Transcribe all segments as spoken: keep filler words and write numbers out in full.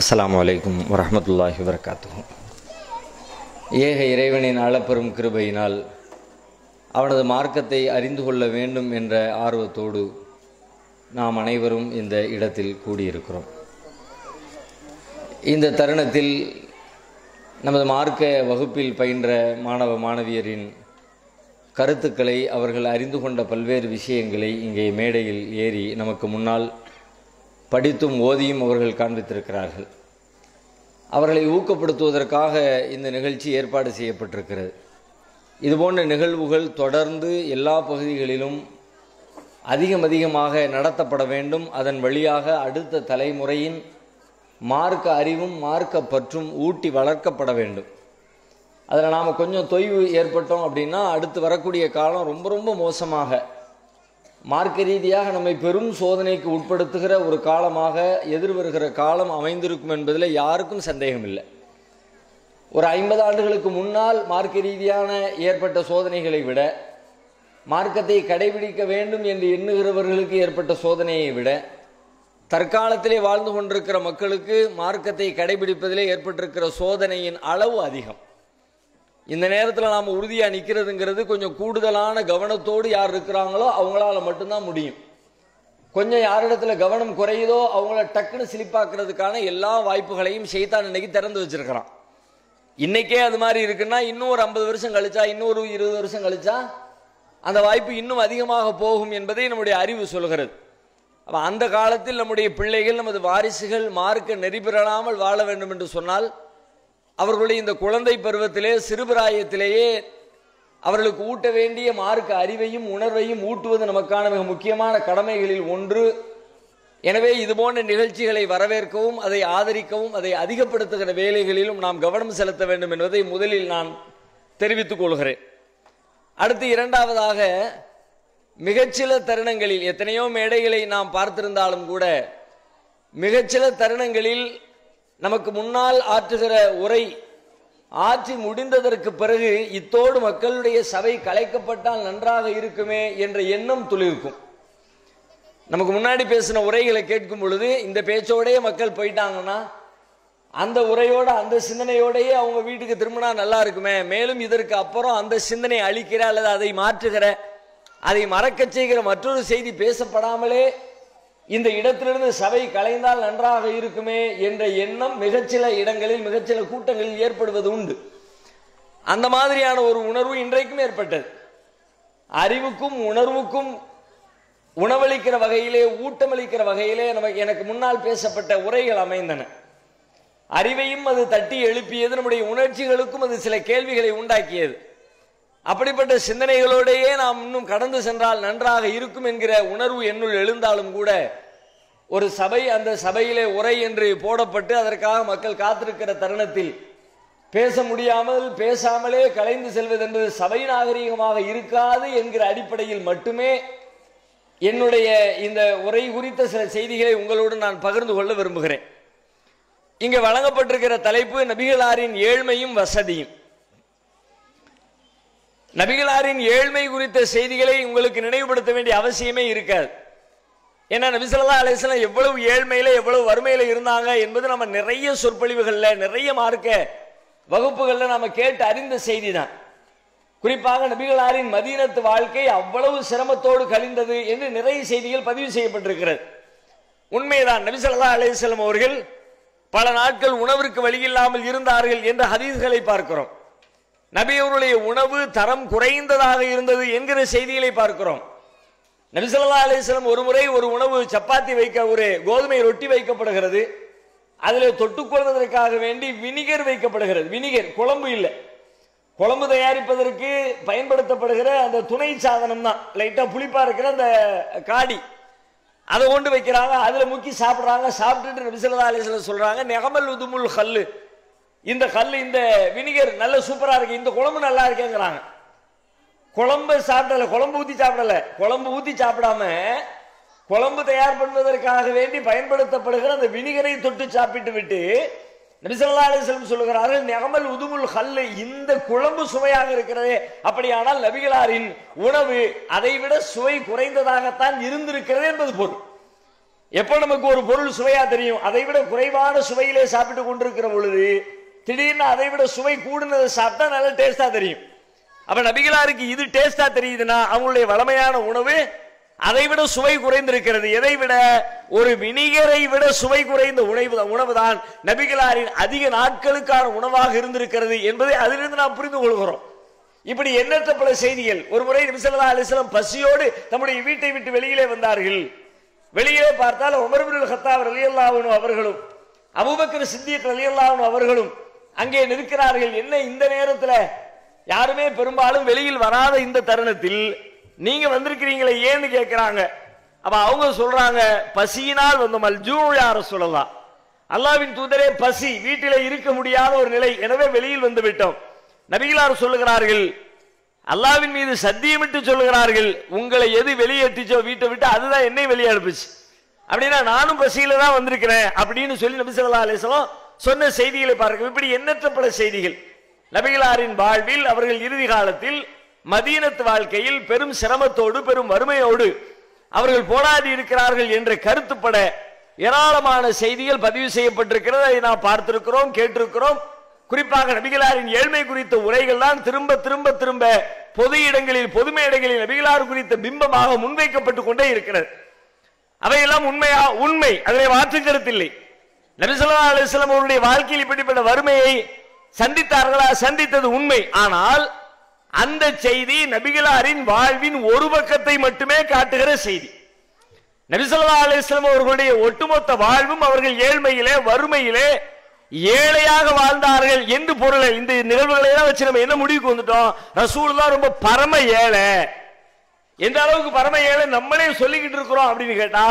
அஸ்ஸலாமு அலைக்கும் வரஹ்மத்துல்லாஹி வபரகாத்துஹு. ஏக இறைவனின் அளப்பெரும் கிருபையினால் அவனது மார்க்கத்தை அறிந்து கொள்ள வேண்டும் என்ற ஆர்வத்தோடு நாம் அனைவரும் இந்த இடத்தில் கூடியிருக்கிறோம். இந்த தருணத்தில் நமது மார்க்க வகுப்பில் பயின்ற மாணவ மாணவியரின் கருத்துக்களை, அவர்கள் அறிந்து கொண்ட பல்வேறு விஷயங்களை இங்கே மேடையில் ஏறி நமக்கு முன்னால் படித்தும் ஓதியும் அவர்கள் காண்பித்திருக்கிறார்கள். அவர்களை ஊக்கப்படுத்துவதற்காக இந்த நிகழ்ச்சி ஏற்பாடு செய்யப்பட்டிருக்கிறது. இதுபோன்ற நிகழ்வுகள் தொடர்ந்து எல்லா பகுதிகளிலும் அதிகம் அதிகமாக நடத்தப்பட வேண்டும். அதன் வழியாக அடுத்த தலைமுறையின் மார்க்க அறிவும் மார்க்க பற்றும் ஊட்டி வளர்க்கப்பட வேண்டும். அதில் நாம் கொஞ்சம் தொய்வு ஏற்பட்டோம் அப்படின்னா அடுத்து வரக்கூடிய காலம் ரொம்ப ரொம்ப மோசமாக மார்க்க ரீதியாக நம்மை பெரும் சோதனைக்கு உட்படுத்துகிற ஒரு காலமாக எதிர்வருகிற காலம் அமைந்திருக்கும் என்பதில் யாருக்கும் சந்தேகம் இல்லை. ஒரு ஐம்பது ஆண்டுகளுக்கு முன்னால் மார்க்க ரீதியான ஏற்பட்ட சோதனைகளை விட, மார்க்கத்தை கடைபிடிக்க வேண்டும் என்று எண்ணுகிறவர்களுக்கு ஏற்பட்ட சோதனையை விட, தற்காலத்திலே வாழ்ந்து கொண்டிருக்கிற மக்களுக்கு மார்க்கத்தை கடைபிடிப்பதிலே ஏற்பட்டிருக்கிற சோதனையின் அளவு அதிகம். இந்த நேரத்தில் நாம் உறுதியாக நிற்கிறதுங்கிறது கொஞ்சம் கூடுதலான கவனத்தோடு யார் இருக்கிறாங்களோ அவங்களால மட்டும்தான் முடியும். கொஞ்சம் யாரிடத்துல கவனம் குறையுதோ அவங்கள டக்குன்னு சிலிப்பாக்குறதுக்கான எல்லா வாய்ப்புகளையும் சைத்தான் இன்னைக்கு திறந்து வச்சிருக்கிறான். இன்னைக்கே அது மாதிரி இருக்குன்னா இன்னும் ஒரு ஐம்பது வருஷம் கழிச்சா, இன்னொரு இருபது வருஷம் கழிச்சா அந்த வாய்ப்பு இன்னும் அதிகமாக போகும் என்பதை நம்முடைய அறிவு சொல்கிறது. அப்போ அந்த காலத்தில் நம்முடைய பிள்ளைகள், நமது வாரிசுகள் மார்க்க நெறி பெறாமல் வாழ வேண்டும் என்று சொன்னால் அவர்களுடைய இந்த குழந்தை பருவத்திலே, சிறுபிராயத்திலேயே அவர்களுக்கு ஊட்ட வேண்டிய மார்க்க அறிவையும் உணர்வையும் ஊட்டுவது நமக்கான மிக முக்கியமான கடமைகளில் ஒன்று. எனவே இதுபோன்ற நிகழ்ச்சிகளை வரவேற்கவும், அதை ஆதரிக்கவும், அதை அதிகப்படுத்துகிற வேலைகளிலும் நாம் கவனம் செலுத்த வேண்டும் என்பதை முதலில் நான் தெரிவித்துக் கொள்கிறேன். அடுத்து இரண்டாவதாக, மிகச்சில தருணங்களில், எத்தனையோ மேடைகளை நாம் பார்த்திருந்தாலும் கூட, மிகச்சில தருணங்களில் நமக்கு முன்னால் ஆற்றுகிற உரை ஆற்றி முடிந்ததற்கு பிறகு இத்தோடு மக்களுடைய சபை கலைக்கப்பட்டால் நன்றாக இருக்குமே என்ற எண்ணம் துளிர்க்கும். நமக்கு முன்னாடி பேசின உரைகளை கேட்கும் பொழுது இந்த பேச்சோடய மக்கள் போயிட்டாங்கன்னா அந்த உரையோட அந்த சிந்தனையோடையே அவங்க வீட்டுக்கு திரும்பினா நல்லா இருக்குமே. மேலும் இதற்கு அப்புறம் அந்த சிந்தனை அளிக்கிற அல்லது அதை மாற்றுகிற, அதை மறக்க செய்கிற மற்றொரு செய்தி பேசப்படாமலே இந்த இடத்திலிருந்து சபை கலைந்தால் நன்றாக இருக்குமே என்ற எண்ணம் மிகச்சில இடங்களில், மிகச்சில கூட்டங்களில் ஏற்படுவது உண்டு. அந்த மாதிரியான ஒரு உணர்வு இன்றைக்கும் ஏற்பட்டது. அறிவுக்கும் உணர்வுக்கும் உணவளிக்கிற வகையிலே, ஊட்டமளிக்கிற வகையிலே நமக்கு எனக்கு முன்னால் பேசப்பட்ட உரைகள் அமைந்தன. அறிவையும் அது தட்டி எழுப்பியது, நம்முடைய உணர்ச்சிகளுக்கும் அது சில கேள்விகளை உண்டாக்கியது. அப்படிப்பட்ட சிந்தனைகளோடையே நாம் இன்னும் கடந்து சென்றால் நன்றாக இருக்கும் என்கிற உணர்வு என்னுள் எழுந்தாலும் கூட, ஒரு சபை அந்த சபையிலே உரை என்று போடப்பட்டு அதற்காக மக்கள் காத்திருக்கிற தருணத்தில் பேச முடியாமல் பேசாமலே கலைந்து செல்வது என்பது சபை நாகரீகமாக இருக்காது என்கிற அடிப்படையில் மட்டுமே என்னுடைய இந்த உரை குறித்த சில செய்திகளை உங்களோடு நான் பகிர்ந்து கொள்ள விரும்புகிறேன். இங்கே வழங்கப்பட்டிருக்கிற தலைப்பு நபிகளாரின் ஏழ்மையும் வசதியும். நபிகளாரின் ஏழ்மை குறித்த செய்திகளை உங்களுக்கு நினைவுபடுத்த வேண்டிய அவசியமே இருக்காது. ஏன்னா நபி ஸல்லல்லாஹு அலைஹி வஸல்லம் எவ்வளவு ஏழ்மையில, எவ்வளவு வறுமையில இருந்தாங்க என்பது நம்ம நிறைய சொற்பொழிவுகள்ல, நிறைய மார்க்க வகுப்புகள்ல நாம கேட்டு அறிந்த செய்தி தான். குறிப்பாக நபிகளாரின் மதீனத்து வாழ்க்கை அவ்வளவு சிரமத்தோடு கழிந்தது என்று நிறைய செய்திகள் பதிவு செய்யப்பட்டிருக்கிறது. உண்மைதான், நபி ஸல்லல்லாஹு அலைஹி வஸல்லம் அவர்கள் பல நாட்கள் உணவிற்கு வழியில்லாமல் இருந்தார்கள் என்ற ஹதீஸ்களை பார்க்கிறோம். நபி அவருடைய உணவு தரம் குறைந்ததாக இருந்தது என்கிற செய்திகளை பார்க்கிறோம். நபி ஸல்லல்லாஹு அலைஹி வஸல்லம் ஒரு முறை ஒரு உணவு சப்பாத்தி வைக்க, ஒரு கோதுமை ரொட்டி வைக்கப்படுகிறது. அதில் தொட்டுக்கொள்வதற்காக வேண்டி வினிகர் வைக்கப்படுகிறது. வினிகர் குழம்பு இல்லை, குழம்பு தயாரிப்பதற்கு பயன்படுத்தப்படுகிற அந்த துணை சாதனம் தான். லைட்டாக புளிப்பாக இருக்கிற அந்த காடி, அதை கொண்டு வைக்கிறாங்க, அதில் முக்கி சாப்பிட்றாங்க. சாப்பிட்டுட்டு நபி ஸல்லல்லாஹு அலைஹி வஸல்லம் சொல்கிறாங்க, நெகமல் உதுமுல் ஹல்லு, இந்த கல், இந்த வினிகர் நல்ல சூப்பராக இருக்கு, இந்த குழம்பு நல்லா இருக்குங்கிறாங்க. குழம்பு சாப்பிடல, குழம்பு ஊற்றி சாப்பிடல, குழம்பு ஊற்றி சாப்பிடாம குழம்பு தயார் பண்ணுவதற்காக வேண்டி பயன்படுத்தப்படுகிற அந்த வினிகரை தொட்டு சாப்பிட்டு விட்டு நபி ஸல்லல்லாஹு அலைஹி வஸல்லம் சொல்லுகிறார்கள், நெகமல் உதுமுல் கல், இந்த குழம்பு சுவையாக இருக்கிறதே. அப்படியானால் நபிகளாரின் உணவு அதை விட சுவை குறைந்ததாகத்தான் இருந்திருக்கிறது என்பது பொருள். எப்போ நமக்கு ஒரு பொருள் சுவையா தெரியும், அதை விட குறைவான சுவையிலே சாப்பிட்டு கொண்டிருக்கிற பொழுது திடீர்னு அதை விட சுவை கூடுனதை சாப்பிட்டா நல்ல டேஸ்டா தெரியும். அப்ப நபிகளாருக்கு இது டேஸ்டா தெரியுதுன்னா அவங்களுடைய வளமையான உணவு அதை விட சுவை குறைந்திருக்கிறது. எதை விட? ஒரு வினிகரை விட சுவை குறைந்த உணவு உணவுதான் நபிகளாரின் அதிக நாட்களுக்கான உணவாக இருந்திருக்கிறது என்பதை அதிலிருந்து நாம் புரிந்து கொள்கிறோம். இப்படி எண்ணற்ற பல செய்திகள். ஒரு முறை நபி ஸல்லல்லாஹு அலைஹி வஸல்லம் பசியோடு தம்முடைய வீட்டை விட்டு வெளியிலே வந்தார்கள். வெளியே பார்த்தால் உமர் இப்னுல் கத்தாப் ரலியல்லாஹு அன்ஹு அவர்களும் அபூபக்கர் சித்திக் ரலியல்லாஹு அன்ஹு அவர்களும் அங்கே நிற்கிறார்கள். என்ன இந்த நேரத்தில் யாருமே பெரும்பாலும் வெளியில் வராத இந்த தருணத்தில் நீங்க வந்திருக்கிறீங்களே ஏன்னு கேட்கிறாங்க. அப்ப அவங்க சொல்றாங்க, பசியினால் வந்தோம், அல்ஜூயா ரசூலல்லாஹ், அல்லாஹ்வின் தூதரே பசி, வீட்டிலே இருக்க முடியாத ஒரு நிலை, எனவே வெளியில் வந்து விட்டோம். நபிகளார் சொல்லுகிறார்கள், அல்லாஹ்வின் மீது சத்தியமிட்டு சொல்லுகிறார்கள், உங்களை எது வெளியேற்றிச்சோ வீட்டை விட்டு அதுதான் என்னை வெளியே அனுப்பிச்சு, அப்படின்னா நானும் பசியில தான் வந்திருக்கிறேன் அப்படின்னு சொல்லி நபி ஸல்லல்லாஹு அலைஹி வஸல்லம் சொன்ன செய்திகளை பார்க்க. இப்படி எண்ணற்ற பல செய்திகள் நபிகளாரின் வாழ்வில். அவர்கள் இறுதி காலத்தில் மதீனத்து வாழ்க்கையில் பெரும் சிரமத்தோடு பெரும் வறுமையோடு அவர்கள் போராடி இருக்கிறார்கள் என்ற கருத்துப்பட ஏராளமான செய்திகள் பதிவு செய்யப்பட்டிருக்கிறது. அதை நாம் பார்த்திருக்கிறோம், கேட்டிருக்கிறோம். குறிப்பாக நபிகளாரின் ஏழ்மை குறித்த உரைகள் தான் திரும்ப திரும்ப திரும்ப பொது இடங்களில் பொது மேடைகளில் நபிகளார் குறித்த பிம்பமாக முன்வைக்கப்பட்டுக் கொண்டே இருக்கிறது. அவையெல்லாம் உண்மையா? உண்மை, அதிலே மாற்று கருத்தில்லை. நபி ஸல்லல்லாஹு அலைஹி வஸல்லம் அவருடைய வாழ்க்கையில் இப்படிப்பட்ட வறுமையை சந்தித்தார்களா? சந்தித்தது உண்மை. ஆனால் அந்த செய்தி நபிகளாரின் வாழ்வின் ஒரு பக்கத்தை மட்டுமே காட்டுகிற செய்தி. நபி ஸல்லல்லாஹு அலைஹி வஸல்லம் அவர்களுடைய ஒட்டுமொத்த வாழ்வும் அவர்கள் ஏழ்மையிலே வறுமையிலே ஏழையாக வாழ்ந்தார்கள் என்று பொருளை இந்த நிகழ்வுகளை வச்சு நம்ம என்ன முடிவுக்கு வந்துட்டோம்? ரசூலுல்லாஹ் ரொம்ப பரம ஏழை. எந்த அளவுக்கு பரம ஏழை நம்மளே சொல்லிக்கிட்டு இருக்கிறோம் அப்படின்னு கேட்டா,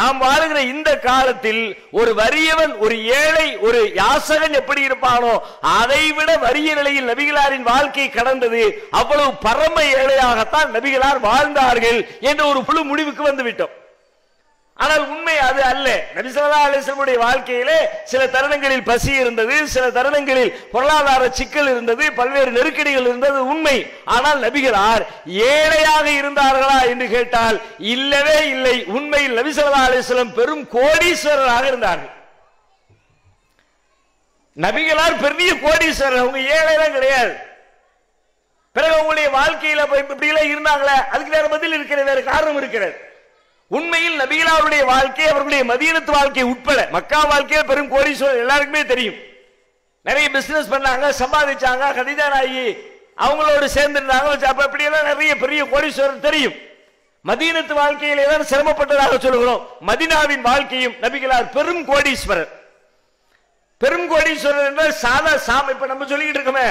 நாம் வாழ்கிற இந்த காலத்தில் ஒரு வறியவன், ஒரு ஏழை, ஒரு யாசகன் எப்படி இருப்பானோ அதைவிட வறிய நிலையில் நபிகளாரின் வாழ்க்கை கடந்தது. அவ்வளவு பரம ஏழையாகத்தான் நபிகளார் வாழ்ந்தார்கள் என்ற ஒரு புழு முடிவுக்கு வந்துவிட்டோம். ஆனால் உண்மை அது அல்ல. நபி ஸல்லல்லாஹு அலைஹி வஸல்லம் வாழ்க்கையிலே சில தருணங்களில் பசி இருந்தது, சில தருணங்களில் பொருளாதார சிக்கல் இருந்தது, பல்வேறு நெருக்கடிகள் இருந்தது உண்மை. ஆனால் நபிகளார் ஏழையாக இருந்தார்களா என்று கேட்டால் இல்லவே இல்லை. உண்மையில் நபி ஸல்லல்லாஹு அலைஹி வஸல்லம் பெரும் கோடீஸ்வரராக இருந்தார்கள். நபிகளார் பெரிய கோடீஸ்வரர், அவங்க ஏழைதான் கிடையாது. பிறகு அவங்களுடைய வாழ்க்கையில இப்படி எல்லாம் இருந்தாங்களே அதுக்கு வேற பதில் இருக்கிற வேற காரணம் இருக்கிறது. உண்மையில் நபிகளாருடைய வாழ்க்கை, அவர்களுடைய மதீனத்து வாழ்க்கை உட்பட மக்கா வாழ்க்கையில் பெரும் கோடீஸ்வரர் எல்லாருக்குமே தெரியும். நிறைய பிசினஸ் பண்ணாங்க, சம்பாதிச்சாங்க. கதீஜா நாயகி அவங்களோட சேர்ந்திருந்தாங்க. நிறைய பெரிய கோடீஸ்வரர் தெரியும். மதீனத்து வாழ்க்கையிலே தான் சிரமப்பட்டதாக சொல்கிறோம். மதீனாவின் வாழ்க்கையும் நபிகளார் பெரும் கோடீஸ்வரர். பெரும் கோடீஸ்வரர் என்றால் சாதா சாமி இப்ப நம்ம சொல்லிக்கிட்டு இருக்கோமே,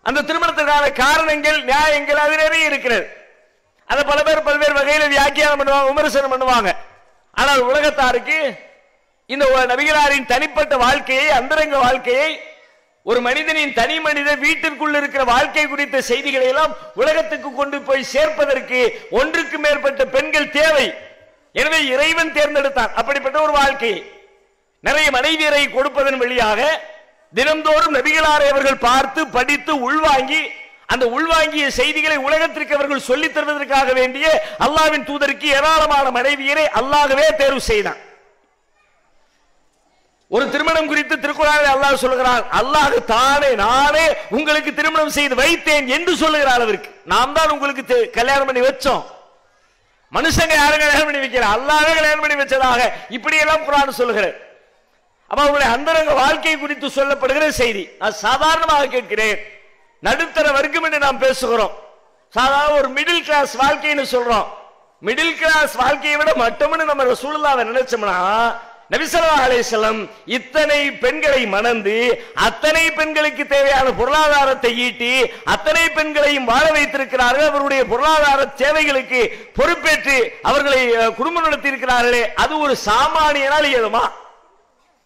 அந்த திருமணத்திற்கான காரணங்கள் நியாயங்கள் அது நிறைய இருக்கிறது. அதை பல பேர் பல்வேறு வகையில் வியாக்கியானம் பண்ணுவாங்க, விமர்சனம் பண்ணுவாங்க. ஆனால் உலகத்தாருக்கு இந்த நபிகளாரின் தனிப்பட்ட வாழ்க்கையை, அந்தரங்க வாழ்க்கையை, ஒரு மனிதனின் தனி மனித வீட்டிற்குள் இருக்கிற வாழ்க்கை குறித்த செய்திகளை எல்லாம் உலகத்துக்கு கொண்டு போய் சேர்ப்பதற்கு ஒன்றுக்கு மேற்பட்ட பெண்கள் தேவை. எனவே இறைவன் தேர்ந்தெடுத்தான் அப்படிப்பட்ட ஒரு வாழ்க்கையை. நிறைய மனைவியரை கொடுப்பதன் வழியாக தினந்தோறும் நபிகளாரை அவர்கள் பார்த்து படித்து உள்வாங்கி அந்த உள்வாங்கிய செய்திகளை உலகத்திற்கு அவர்கள் சொல்லித் தருவதற்காக வேண்டிய அல்லாஹ்வின் தூதருக்கு ஏராளமான மனைவியரை அல்லாஹ்வே தேர்வு செய்தான். ஒரு திருமணம் குறித்து திருக்குர்ஆனில் அல்லாஹ் சொல்கிறான், அல்லாஹ் தானே நானே உங்களுக்கு திருமணம் செய்து வைத்தேன் என்று சொல்லுகிறார். அவருக்கு நாம் தான் உங்களுக்கு கல்யாணம் பண்ணி வச்சோம். மனுஷங்க யாரும் கல்யாணம் பண்ணி வைக்கிற, அல்லாஹ்வே கல்யாணம் பண்ணி வச்சதாக இப்படியெல்லாம் குர்ஆன் சொல்லுகிறார். அப்ப அவருடைய அந்தரங்க வாழ்க்கை குறித்து சொல்லப்படுகிற செய்தி. நான் சாதாரணமாக கேட்கிறேன், நடுத்தர வர்க்கம் என்று நாம் பேசுகிறோம், சாதாரண ஒரு மிடில் கிளாஸ் வாழ்க்கைன்னு சொல்றோம். மிடில் கிளாஸ் வாழ்க்கையை விட மட்டும்னு நம்ம ரசூலுல்லாஹ்வை நினைச்சோம்னா, நபி ஸல்லல்லாஹு அலைஹி வஸல்லம் இத்தனை பெண்களை மணந்து அத்தனை பெண்களுக்கு தேவையான பொருளாதாரத்தை ஈட்டி அத்தனை பெண்களையும் வாழ வைத்திருக்கிறார்கள். அவருடைய பொருளாதார தேவைகளுக்கு பொறுப்பேற்று அவர்களை குடும்பம் நடத்தி இருக்கிறார்களே, அது ஒரு சாமானியனால் இயலுமா?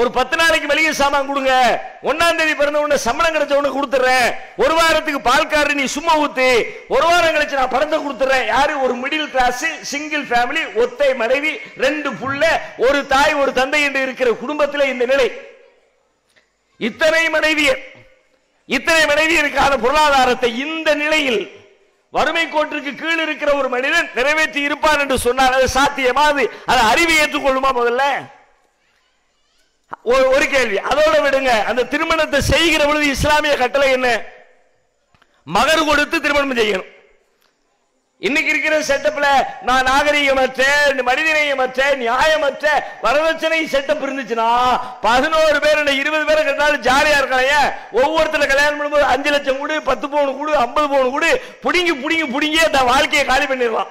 ஒரு பத்து நாளைக்கு வெளியே சாமான் கொடுங்க, ஒன்னாம் தேதி பிறந்த உடனே சம்பளம் கிடைச்ச உடனே கொடுத்துறேன், ஒரு வாரத்துக்கு பால்காரர் நீ சும்மா ஊத்து, ஒரு வாரம் கழிச்சு நான் பணத்தை கொடுத்துறேன். யாரு? ஒரு மிடில் கிளாஸ் சிங்கிள் ஃபேமிலி, ஒத்தை மனைவி, ரெண்டு புள்ள, ஒரு தாய் ஒரு தந்தை என்று இருக்கிற குடும்பத்தில் இந்த நிலை. இத்தனை மனைவியர், இத்தனை மனைவியருக்கான பொருளாதாரத்தை இந்த நிலையில் வறுமை கோட்டிற்கு கீழ் இருக்கிற ஒரு மனிதன் நிறைவேற்றி இருப்பான் என்று சொன்னார். அது சாத்தியமா? அது அதை அறிவு ஏற்றுக்கொள்ளுமா? முதல்ல ஒரு கேள்வி. அதோட விடுங்க, அந்த திருமணத்தை செய்கிற பொழுது இஸ்லாமிய கட்டளை என்ன? மகர் கொடுத்து திருமணம் செய்யணும். இன்னைக்கு இருக்கிற செட்டப்ல நான் நாகரீகமற்ற, மனிதநேயமற்ற, நியாயமற்ற வரதட்சணை செட்டப் இருந்துச்சுன்னா பதினோரு பேர் இருபது பேரை கட்டினாலும் ஜாலியா இருக்கலாம். ஒவ்வொருத்தர் கல்யாணம் பண்ணும்போது அஞ்சு லட்சம் கூடு, பத்து பவுன் கூடு, ஐம்பது பவுன் கூடு புடுங்கி புடுங்கி புடுங்கி தான் வாழ்க்கையை காலி பண்ணிடலாம்.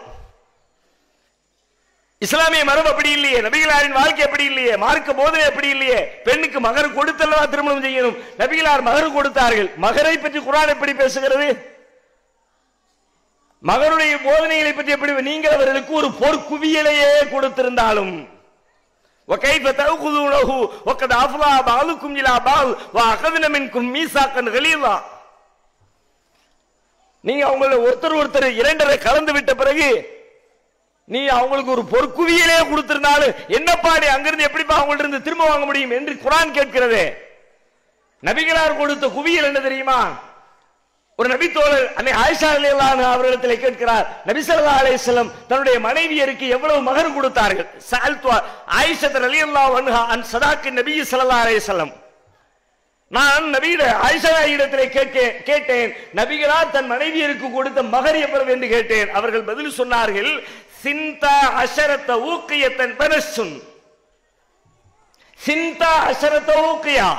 இஸ்லாமிய மரபு அப்படி இல்லையே, நபிகளாரின் வாழ்க்கை அப்படி இல்லையே, மார்க்க போதனை அப்படி இல்லையே. பெண்ணுக்கு மகர் கொடுத்தல்லவா திருமணம் செய்யணும். நபிகளார் மகர் கொடுத்தார்கள். மகரை பற்றி குர்ஆன் எப்படி பேசுகிறது? மகனுடைய போதனைகளை பற்றி எப்படி? நீங்கள் அவர்களுக்கு ஒரு பொற்குவியலையே கொடுத்திருந்தாலும் நீங்க அவங்கள ஒருத்தர் ஒருத்தர் இரண்டரை கலந்து விட்ட பிறகு நீ அவங்களுக்கு ஒரு பொற்குவியலே கொடுத்திருந்தாலும் என்னப்பா நீ அங்கிருந்து எப்படிப்பா அவங்கள்ட்ட இருந்து திரும்ப வாங்க முடியும் என்று குர்ஆன் கேட்கிறது. நபிகளார் கொடுத்த குவியல் என்ன தெரியுமா? ஒரு நபித்தோழர் அன்னை ஆயிஷா ரலியல்லாஹு அன்ஹா அவர்களிடத்திலே கேட்கிறார், நபி ஸல்லல்லாஹு அலைஹி வஸல்லம் தன்னுடைய மனைவியருக்கு எவ்வளவு மகர் கொடுத்தார்கள்? ஸஅல்து ஆயிஷா ரலியல்லாஹு அன்ஹா அன் சதாக்கு நபி ஸல்லல்லாஹு அலைஹி வஸல்லம், நான் நபியிட ஆயிஷா இடத்திலே கேட்டேன், நபிகளார் தன் மனைவியருக்கு கொடுத்த மகர் எவ்வளவு என்று கேட்டேன். அவர்கள் பதில் சொன்னார்கள், சிந்தா அஷரத ஊக்கியத்தன் பனசுன், சிந்தா அஷரத ஊக்கியா,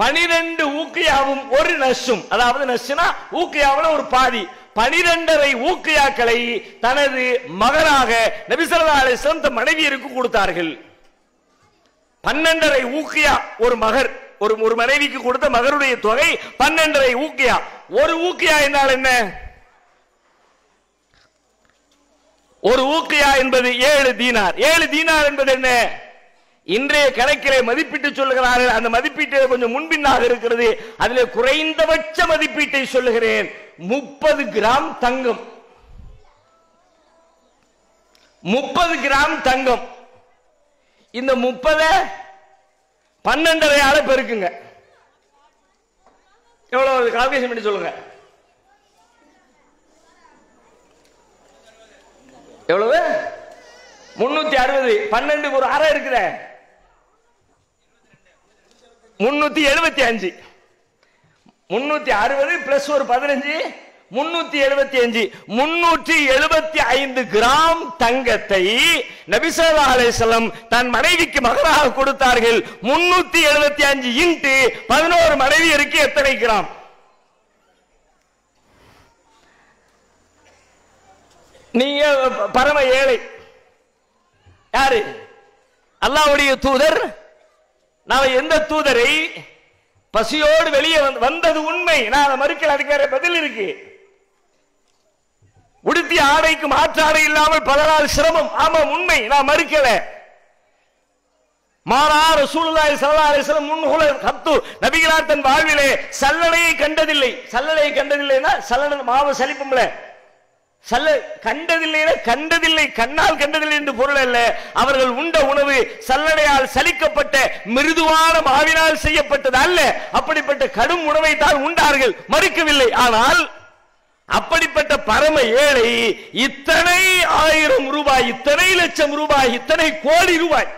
பனிரெண்டு ஊக்கியாவும் ஒரு நஷும், அதாவது நஷுனா ஊக்கியாவில் ஒரு பாதி, பனிரெண்டரை ஊக்கியாக்களை தனது மகராக நபி ஸல்லல்லாஹு அலைஹி வஸல்லம் தன் மனைவியருக்கு கொடுத்தார்கள். பன்னெண்டரை ஊக்கியா ஒரு மகர், ஒரு ஒரு மனைவிக்கு கொடுத்த மகருடைய தொகை பன்னெண்டரை ஊக்கியா. ஒரு ஊக்கியா என்றால் என்ன? ஒரு ஊக்கியா என்பது ஏழு தீனார். ஏழு தீனார் என்பது என்ன? இன்றைய கணக்கிலே மதிப்பீட்டு சொல்லுகிறார்கள், அந்த மதிப்பீட்டு கொஞ்சம் முன்பின்னாக இருக்கிறது. அதிலே குறைந்தபட்ச மதிப்பீட்டை சொல்லுகிறேன். முப்பது கிராம் தங்கம், முப்பது கிராம் தங்கம். இந்த முப்பத பன்னெண்டரை ஆளை பெருக்குங்க, எவ்வளவு கால்குலேஷன் பண்ணி சொல்லுங்க. எவ்வளவு? முன்னூத்தி அறுபது. பன்னெண்டு ஒரு அரை இருக்கிற முன்னூத்தி எழுபத்தி அஞ்சு, முன்னூத்தி அறுபது பிளஸ் ஒரு பதினஞ்சு, முன்னூத்தி எழுபத்தி அஞ்சு, முன்னூற்றி எழுபத்தி ஐந்து கிராம் தங்கத்தை நபி ஸல்லல்லாஹு அலைஹி வஸல்லம் தன் மனைவிக்கு மகராக கொடுத்தார்கள். முன்னூத்தி எழுபத்தி அஞ்சு இன்ட்டு பதினோரு மனைவியருக்கு எத்தனை கிராம்? நீங்க பரம ஏழை. யாரு? அல்லாஹ்வுடைய தூதர். நான் எந்த தூதரை பசியோடு வெளியே வந்தது உண்மை, நான் மறுக்கல, அதுக்கு வேற பதில் இருக்கு. உடுத்திய ஆடைக்கு மாற்றாடை இல்லாமல் பல நாள் சிரமம், ஆமா உண்மை, நான் மறுக்கல. மாறார் ரசூலுல்லாஹி ஸல்லல்லாஹு அலைஹி வஸல்லம் முன்ஹுல ஹத்து, நபிகளார் தன் வாழ்விலே சல்லடையை கண்டதில்லை. சல்லடையை கண்டதில்லைனா சல்லடை மாவு சலிப்பும்ல, சல்ல கண்டதில்லை, கண்டதில்லை கண்ணால் கண்டதில்லை என்று பொருள் அல்ல. அவர்கள் உண்ட உணவு சல்லடையால் சலிக்கப்பட்ட மிருதுவான மாவினால் செய்யப்பட்டது அல்ல. அப்படிப்பட்ட கடும் உணவை தான் உண்டார்கள், மறுக்கவில்லை. ஆனால் அப்படிப்பட்ட பரம ஏழை இத்தனை ஆயிரம் ரூபாய், இத்தனை லட்சம் ரூபாய், இத்தனை கோடி ரூபாய்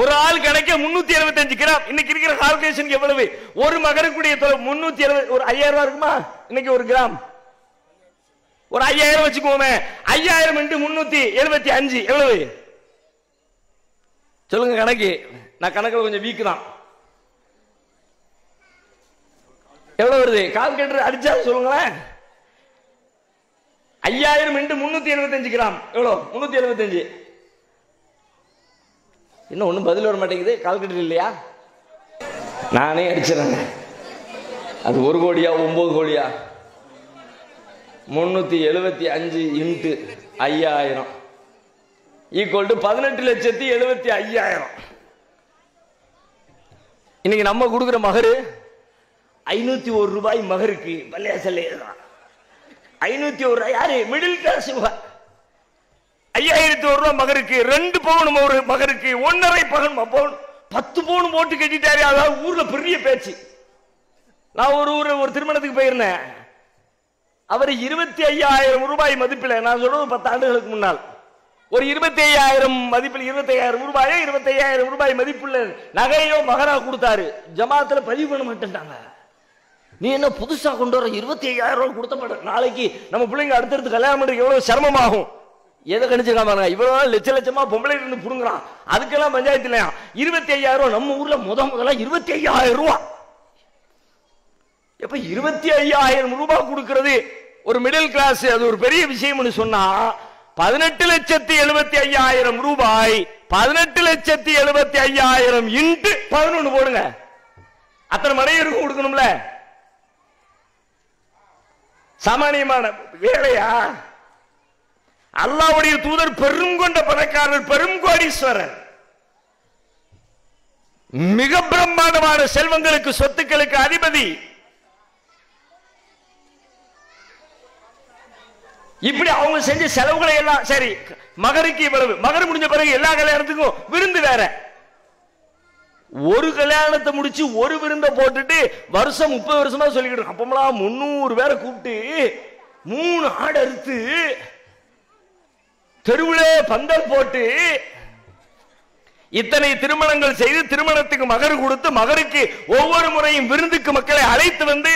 ஒரு ஆள் கணக்க முந்நூற்று அறுபத்தைந்து கிராம். இன்னைக்கு இருக்கிற கால்குலேஷனுக்கு எவ்வளவு? ஒரு மகரக்குடைய தொகை முந்நூற்று அறுபது ஒரு ஐயாயிரம் ரூபாய் இருக்குமா? இன்னைக்கு ஒரு கிராம் ஒரு ஐயாயிரம் வச்சுக்கோமே. ஐயாயிரம் இன்டு முந்நூற்று எழுபத்தி ஐந்து எவ்வளவு சொல்லுங்க கணக்கு. நான் கணக்கில் கொஞ்சம் வீக் தான். எவ்வளவு வருது? கால்குலேட்டர் அடிச்சா சொல்லுங்களேன். ஐயாயிரம் இன்டு முந்நூற்று எழுபத்தி ஐந்து கிராம் எவ்வளவு? முந்நூற்று எழுபத்தி ஐந்து. இன்னும் ஒன்றும் பதில் வர மாட்டேங்குது. கால்குலேட்டர் இல்லையா? நானே அடிச்சிடறேன். அது ஒரு கோடியா ஒன்பது கோடியா? முன்னூத்தி எழுபத்தி அஞ்சு இன்ட்டு ஐயாயிரம் ஈக்குவல் டு பதினெட்டு லட்சத்தி எழுபத்தி ஐயாயிரம். இன்னைக்கு நம்ம கொடுக்குற மகரு ஐநூத்தி ஒரு ரூபாய் மகருக்கு பள்ளியாசல்ல ஐநூத்தி ஒரு யாரு மிடில் கிளாஸ் ஐயாயிரத்தி ஒரு ரூபாய் மகருக்கு ரெண்டு பவுன் ஒரு மகருக்கு ஒன்னரை பகன் பவுன் பத்து பவுன் போட்டு கட்டிட்டாரு. அதாவது ஊர்ல பெரிய பேச்சு. நான் ஒரு ஊர் ஒரு திருமணத்துக்கு போயிருந்தேன். அவர் இருபத்தி ஐயாயிரம் ரூபாய் மதிப்பில், நான் சொல்றது பத்து ஆண்டுகளுக்கு முன்னால், ஒரு இருபத்தி ஐயாயிரம் மதிப்பில் இருபத்தி ஐயாயிரம் ரூபாயோ இருபத்தி ஐயாயிரம் ரூபாய் மதிப்புள்ள நகையோ மகரா கொடுத்தாரு. ஜமாத்துல பதிவு பண்ண மாட்டேன்ட்டாங்க. நீ என்ன புதுசா கொண்டு வர இருபத்தி ஐயாயிரம் ரூபாய் கொடுத்தப்பட நாளைக்கு நம்ம பிள்ளைங்க அடுத்தடுத்து கல்யாணம் பண்றதுக்கு எவ்வளவு சிரமமாகும். எதை கணிச்சிருக்காம பாருங்க. இவ்வளவு லட்ச லட்சமா பொம்பளை இருந்து புடுங்குறான். அதுக்கெல்லாம் பஞ்சாயத்து இல்லையா? இருபத்தி ஐயாயிரம் ரூபாய் நம்ம ஊர்ல முத முதல்ல இருபத்தி ஐயாயிரம் ரூபாய். இப்ப இருபத்தி ஐயாயிரம் ரூபாய் கொடுக்கிறது ஒரு மிடில் கிளாஸ், அது ஒரு பெரிய விஷயம்னு சொன்னா, பதினெட்டு லட்சத்தி எழுபத்தி ஐயாயிரம் ரூபாய் பதினெட்டு லட்சத்தி எழுபத்தி ஐயாயிரம் இன்ட்டு பதினொன்று போடுங்க. அத்தனை மனைவியருக்கு கொடுக்கணும்ல. சாமானியமான வேலையா? அல்லாஹ்வுடைய தூதர் பெரும் கொண்ட பணக்காரர், பெரும் கோடீஸ்வரர், மிக பிரம்மாண்டமான செல்வங்களுக்கு சொத்துக்களுக்கு அதிபதி. இப்படி அவங்க செஞ்ச செலவுகளை எல்லாம் சரி மகருக்கு இவ்வளவு. மகர் முடிஞ்ச பிறகு எல்லா கல்யாணத்துக்கும் விருந்து வேற. ஒரு கல்யாணத்தை முடிச்சு ஒரு விருந்தை போட்டுட்டு வருஷம் முப்பது வருஷமா சொல்லிக்கிட்டு அப்பமெல்லாம் முன்னூறு பேரை கூப்பிட்டு மூணு ஆடு அறுத்து தெருவிலே பந்தல் போட்டு இத்தனை திருமணங்கள் செய்து திருமணத்துக்கு மகர் கொடுத்து மகருக்கு ஒவ்வொரு முறையும் விருந்துக்கு மக்களை அழைத்து வந்து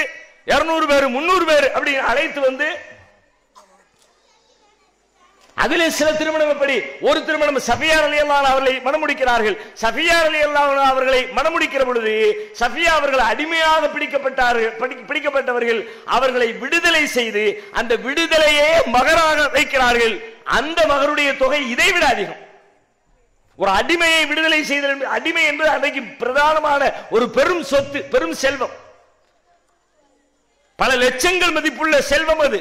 இருநூறு பேர் முன்னூறு பேர் அப்படின்னு அழைத்து வந்து, அதிலே சில திருமணம் எப்படி? ஒரு திருமணம் சஃபியா ரலியல்லாஹு அவர்களை மணமுடிக்கிறார்கள். சஃபியா ரலியல்லாஹு அவர்களை மணமுடிக்கிற பொழுது சஃபியா அவர்கள் அடிமையாக பிடிக்கப்பட்டார்கள். பிடிக்கப்பட்டவர்கள் அவர்களை விடுதலை செய்து அந்த விடுதலையே மகராக வைக்கிறார்கள். அந்த மகருடைய தொகை இதை விட அதிகம். ஒரு அடிமையை விடுதலை செய்தல், அடிமை என்பது அன்றைக்கு பிரதானமான ஒரு பெரும் சொத்து, பெரும் செல்வம், பல லட்சங்கள் மதிப்புள்ள செல்வம். அது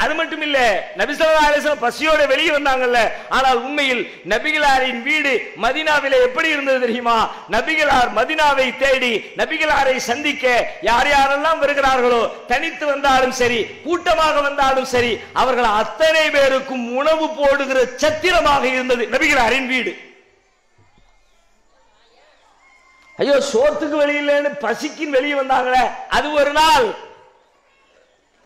அது மட்டும் இல்ல, நபி ஸல்லல்லாஹு அலைஹி வஸல்லம் பசியோட வெளியே வந்தாங்கல்ல, ஆனால் உண்மையில் நபிகளாரின் வீடு மதீனாவிலே எப்படி இருந்தது தெரியுமா? நபிகளார் மதீனாவை தேடி நபிகளாரை சந்திக்க யார் யாரெல்லாம் வருகிறார்களோ, தனித்து வந்தாலும் சரி கூட்டமாக வந்தாலும் சரி, அவர்கள் அத்தனை பேருக்கும் உணவு போடுகிற சத்திரமாக இருந்தது நபிகளாரின் வீடு. ஐயோ சோத்துக்கு வெளியிலன்னு பசிக்கின் வெளியே வந்தாங்களே, அது ஒரு நாள்.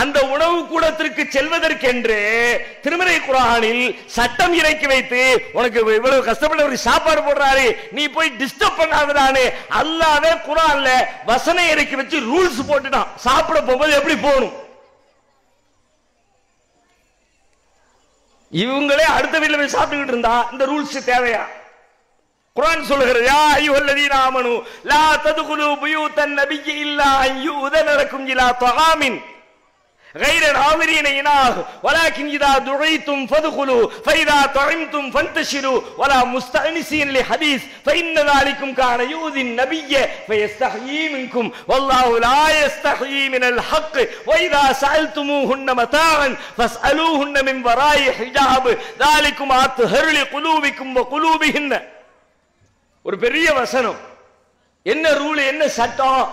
அந்த உணவு கூடத்திற்கு செல்வதற்கென்று திருமறை குர்ஆனில் சட்டம் இறக்கி வைத்து, உனக்கு இவ்வளவு கஷ்டப்பட்டு சாப்பாடு போடுறாரு, நீ போய் டிஸ்டர்ப் பண்ணாதானே அல்லாஹ்வே குர்ஆன்ல வசனை இறக்கி வச்சு ரூல்ஸ் போட்டுட்டான். சாப்பிட போகும்போது எப்படி போகணும்? இவங்களே அடுத்த வீட்டில் போய் சாப்பிட்டுக்கிட்டு இருந்தா இந்த ரூல்ஸ் தேவையா? குர்ஆன் சொல்கிறது, யா அய்யுஹல்லதீன ஆமனூ லா தத்குலூ புயூத்தன் நபியி இல்லா அன் யுதன லகும் இலா தகாமின் غير الحاضرين ينال ولكن إذا دعيتم فادخلوا فإذا طعمتم فانتشروا ولا مستأنسين لحديث فإن ذلكم كان يؤذي النبي فيستحيي منكم والله لا يستحيي من الحق وإذا سألتموهن متاعا فاسألوهن من وراء حجاب ذلكم أطهر لقلوبكم وقلوبهن. ஒரு பெரிய வசனம். என்ன ரூல் என்ன சட்டம்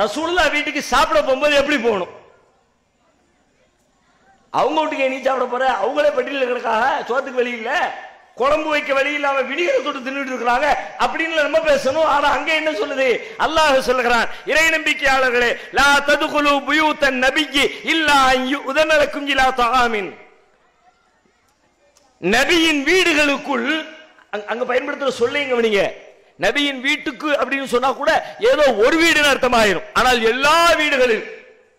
ரசூலுல்லாஹ் வீட்டுக்கு சாப்பிட போகும்போது எப்படி போகணும் அவங்க வீட்டுக்கு நீ சாப்பிட போற அவங்களே பெட்டியில் கிடக்காக சோத்துக்கு வழி இல்லை குழம்பு வைக்க வழி இல்லாம வினிகரை தொட்டு தின்னுட்டு இருக்கிறாங்க அப்படின்னு நம்ம பேசணும். ஆனா அங்க என்ன சொல்லுது அல்லாஹ் சொல்லுகிறான் இறை நம்பிக்கையாளர்களே லா ததுகுலு புயூதன் நபியி இல்லா யுதனலக்கும் இலா தஆமின் நபியின் வீடுகளுக்குள் அங்க பயன்படுத்துற சொல்லுங்க நீங்க நபியின் வீட்டுக்கு அப்படின்னு சொன்னா கூட ஏதோ ஒரு வீடுன்னு அர்த்தமாயிரும். ஆனால் எல்லா வீடுகளில்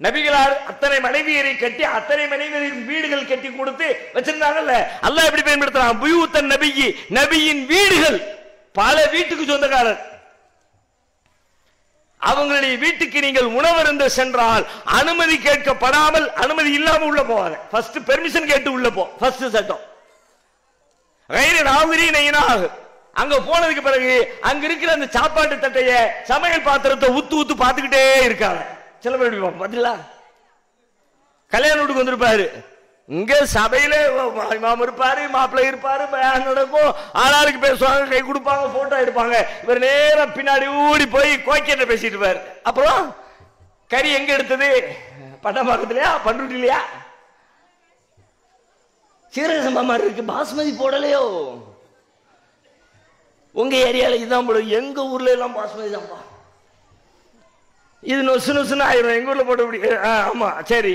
நபிகளார் அத்தனை மனைவியரை கட்டி அத்தனை மனைவியரின் வீடுகள் கட்டி கொடுத்து வச்சிருந்தாங்கல்ல அல்லாஹ் எப்படி பயன்படுத்துறான் புயூத்தன் நபியி நபியின் வீடுகள் பல வீட்டுக்கு சொந்தக்காரர் அவங்களுடைய வீட்டுக்கு நீங்கள் உணவருந்து சென்றால் அனுமதி கேட்கப்படாமல் அனுமதி இல்லாம உள்ள போவாங்க. ஃபர்ஸ்ட் பெர்மிஷன் கேட்டு உள்ள போ ஃபர்ஸ்ட் சட்டம் அங்க போனதுக்கு பிறகு அங்க இருக்கிற அந்த சாப்பாட்டு தட்டைய சமையல் பாத்திரத்தை ஊத்து ஊத்து பார்த்துக்கிட்டே இருக்காங்க. சில பேர் பார்த்தீங்களா கல்யாண வீட்டுக்கு வந்திருப்பாரு இங்க சபையில இமாம் இருப்பாரு மாப்பிள்ளை இருப்பாரு நடக்கும் ஆளாருக்கு பேசுவாங்க கை கொடுப்பாங்க போட்டோ எடுப்பாங்க இவர் நேரம் பின்னாடி ஊடி போய் கோக்கிட்ட பேசிட்டு இருப்பாரு. அப்புறம் கறி எங்க எடுத்தது பட்டம்பாக்கத்துலயா பண்ருட்டி இல்லையா சீரகசம்பா இருக்கு பாஸ்மதி போடலையோ உங்க ஏரியால இதுதான் போடும் எங்க ஊர்ல எல்லாம் பாஸ்மதி தான்ப்பா இது நொசு நொசுன்னு ஆயிரும் எங்க ஊர்ல போட்டு இப்படி ஆமா சரி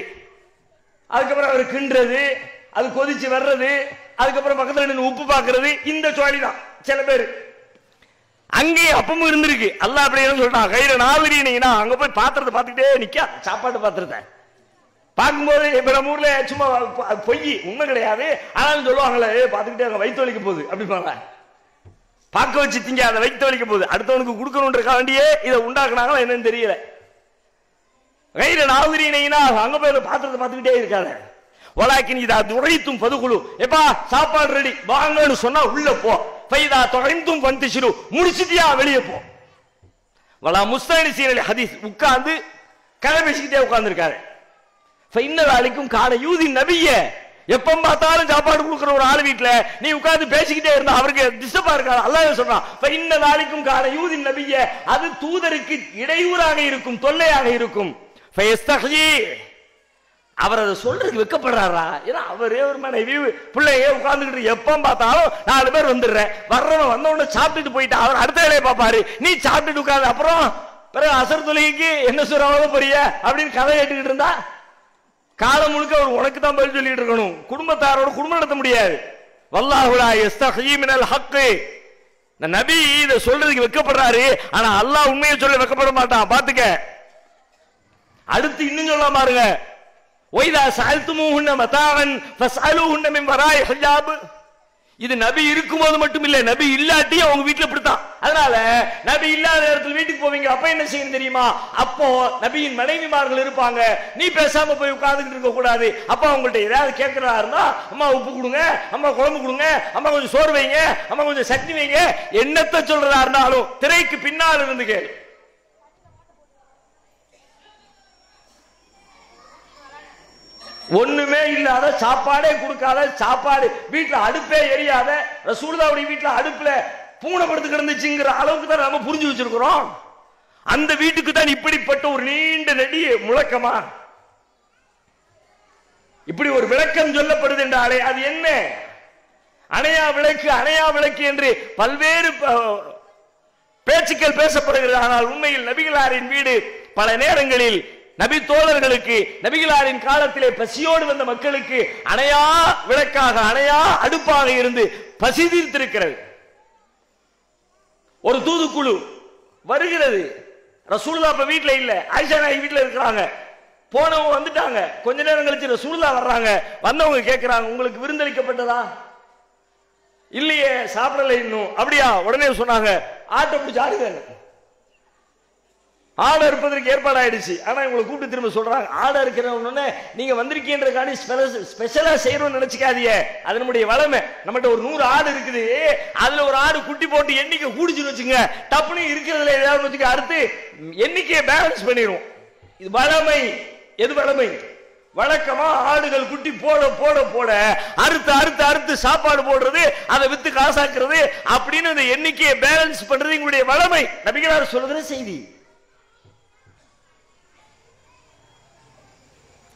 அதுக்கப்புறம் அவர் கிண்டுறது அது கொதிச்சு வர்றது அதுக்கப்புறம் பக்கத்துல நின்று உப்பு பாக்குறது இந்த சோழி தான் சில பேரு அங்கேயே அப்பமும் இருந்திருக்கு. அல்லாஹ் அப்படின்னு சொல்றான் கையில நாவலினா அங்க போய் பாத்திரத்தை பார்த்துக்கிட்டே நிக்க சாப்பாட்டு பாத்திரத்தை பார்க்கும்போது இப்ப நம்ம ஊர்ல சும்மா பொய் உண்மை கிடையாது ஆனாலும் சொல்லுவாங்களே பார்த்துக்கிட்டே வயிற்றுவலிக்கு போகுது அப்படிப்பாங்க பார்க்க வச்சு திங்க அதை வைத்து வலிக்க போகுது அடுத்தவனுக்கு கொடுக்கணுன்றக்கா வேண்டியே இதை உண்டாக்குனாங்களா என்னன்னு தெரியல வயிறு நாவுகிறீனா அங்க போய் பாத்திரத்தை பார்த்துக்கிட்டே இருக்காரு வழக்கின் இதை உழைத்தும் பதுகுழு எப்பா சாப்பாடு ரெடி வாங்கன்னு சொன்னா உள்ள போ பைதா தொகைந்தும் வந்து சிறு முடிச்சுட்டியா வெளியே போ வளா முஸ்தானி சீரலி ஹதீஸ் உட்கார்ந்து கதை பேசிக்கிட்டே உட்கார்ந்துருக்காரு இன்னொரு ஆளுக்கும் காலை யூதி நபிய எப்ப பார்த்தாலும் சாப்பாடு கொடுக்கிற ஒரு ஆள் வீட்டுல நீ உட்கார்ந்து பேசிக்கிட்டே இருந்தா அவருக்கு டிஸ்டர்பா இருக்காது. அல்லாஹ் சொல்றான் இன்ன நாளைக்கும் கான யூதின் நபிய அது தூதருக்கு இடையூறாக இருக்கும் தொல்லையாக இருக்கும் அவர் அதை சொல்றதுக்கு வெக்கப்படுறாரா ஏன்னா அவரே ஒரு மனைவி பிள்ளைய உட்கார்ந்துக்கிட்டு எப்ப பார்த்தாலும் நாலு பேர் வந்துடுறேன் வர்றவன் வந்தவொடனே சாப்பிட்டுட்டு போயிட்டா அவர் அடுத்த வேலையை பார்ப்பாரு நீ சாப்பிட்டுட்டு உட்கார்ந்து அப்புறம் பிறகு அசர் தொழுகைக்கு என்ன சொல்றாங்க புரிய அப்படின்னு கதை கேட்டுக்கிட்டு இருந்தா காலம் முழுக்க அவர் உனக்கு தான் பதில் சொல்லிட்டு இருக்கணும் குடும்பத்தாரோட குடும்பம் நடத்த முடியாது. வல்லாஹு லா யஸ்தஹீ மினல் ஹக் இந்த நபி இத சொல்றதுக்கு வெக்கப்படுறாரு ஆனா அல்லாஹ் உண்மையை சொல்ல வெக்கப்பட மாட்டான் பாத்துக்க. அடுத்து இன்னும் சொல்ல பாருங்க ஒய்தா சஅல்துமூஹுன்ன மதாஅன் ஃபஸ்அலூஹுன்ன மின் வராஇ ஹிஜாப் இது நபி இருக்கும்போது மட்டும் இல்ல நபி இல்லாட்டி அவங்க வீட்டுல பிடித்தான் அதனால நபி இல்லாத நேரத்தில் வீட்டுக்கு போவீங்க அப்ப என்ன செய்யணும் தெரியுமா அப்போ நபியின் மனைவிமார்கள் இருப்பாங்க நீ பேசாம போய் உட்கார்ந்துட்டு இருக்க கூடாது அப்ப அவங்கள்ட்ட ஏதாவது கேட்கிறதா இருந்தா அம்மா உப்பு கொடுங்க அம்மா குழம்பு கொடுங்க அம்மா கொஞ்சம் சோறு வைங்க அம்மா கொஞ்சம் சட்னி வைங்க என்னத்தை சொல்றதா இருந்தாலும் திரைக்கு பின்னால் இருந்து கேளு. ஒண்ணுமே இல்லாத சாப்பாடே கொடுக்காத சாப்பாடு வீட்டுல அடுப்பே எரியாத ரசூலுல்லாஹ்வுடைய வீட்டுல அடுப்புல பூனை படுத்து கிடந்துச்சுங்கிற அளவுக்கு தான் நாம புரிஞ்சு வச்சிருக்கிறோம். அந்த வீட்டுக்கு தான் இப்படிப்பட்ட ஒரு நீண்ட நெடிய முழக்கமா இப்படி ஒரு விளக்கம் சொல்லப்படுது என்றாலே அது என்ன அணையா விளக்கு அணையா விளக்கு என்று பல்வேறு பேச்சுக்கள் பேசப்படுகிறது. ஆனால் உண்மையில் நபிகளாரின் வீடு பல நேரங்களில் நபி தோழர்களுக்கு நபிகளாரின் காலத்திலே பசியோடு வந்த மக்களுக்கு அணையா விளக்காக அணையா அடுப்பாக இருந்து பசி தீர்த்திருக்கிறது. ஒரு தூதுக்குழு வருகிறது ரசூலுல்லாஹ் இப்ப வீட்டுல இல்ல ஆயிஷா நாயகி வீட்டுல இருக்கிறாங்க போனவங்க வந்துட்டாங்க கொஞ்ச நேரம் கழிச்சு ரசூலுல்லாஹ் வர்றாங்க வந்தவங்க கேட்கிறாங்க உங்களுக்கு விருந்தளிக்கப்பட்டதா இல்லையே சாப்பிடல இன்னும் அப்படியா உடனே சொன்னாங்க ஆட்டை பிடிச்சி ஆடுங்க ஆட இருப்பதற்கு ஏற்பாடு ஆயிடுச்சு. ஆனா இவங்களை கூப்பிட்டு திரும்ப சொல்றாங்க, ஆட இருக்கிறவனே நீங்க வந்திருக்கீன்ற காணி ஸ்பெஷலா செய்யணும்னு நினைச்சுக்காதீங்க, அது நம்முடைய வளமை. நம்மகிட்ட ஒரு நூறு ஆடு இருக்குது, அதுல ஒரு ஆடு குட்டி போட்டு எண்ணிக்கை கூடிச்சுன்னு வச்சுங்க, டப்புனு இருக்கிறதுல ஏதாவது வச்சுக்க, அடுத்து எண்ணிக்கையை பேலன்ஸ் பண்ணிடுவோம். இது வளமை. எது வளமை? வழக்கமா ஆடுகள் குட்டி போட போட போட அறுத்து அறுத்து அறுத்து சாப்பாடு போடுறது, அதை வித்து காசாக்குறது, அப்படின்னு அந்த எண்ணிக்கையை பேலன்ஸ் பண்றது எங்களுடைய வளமை. நபிகளார் சொல்லுகிற செய்தி.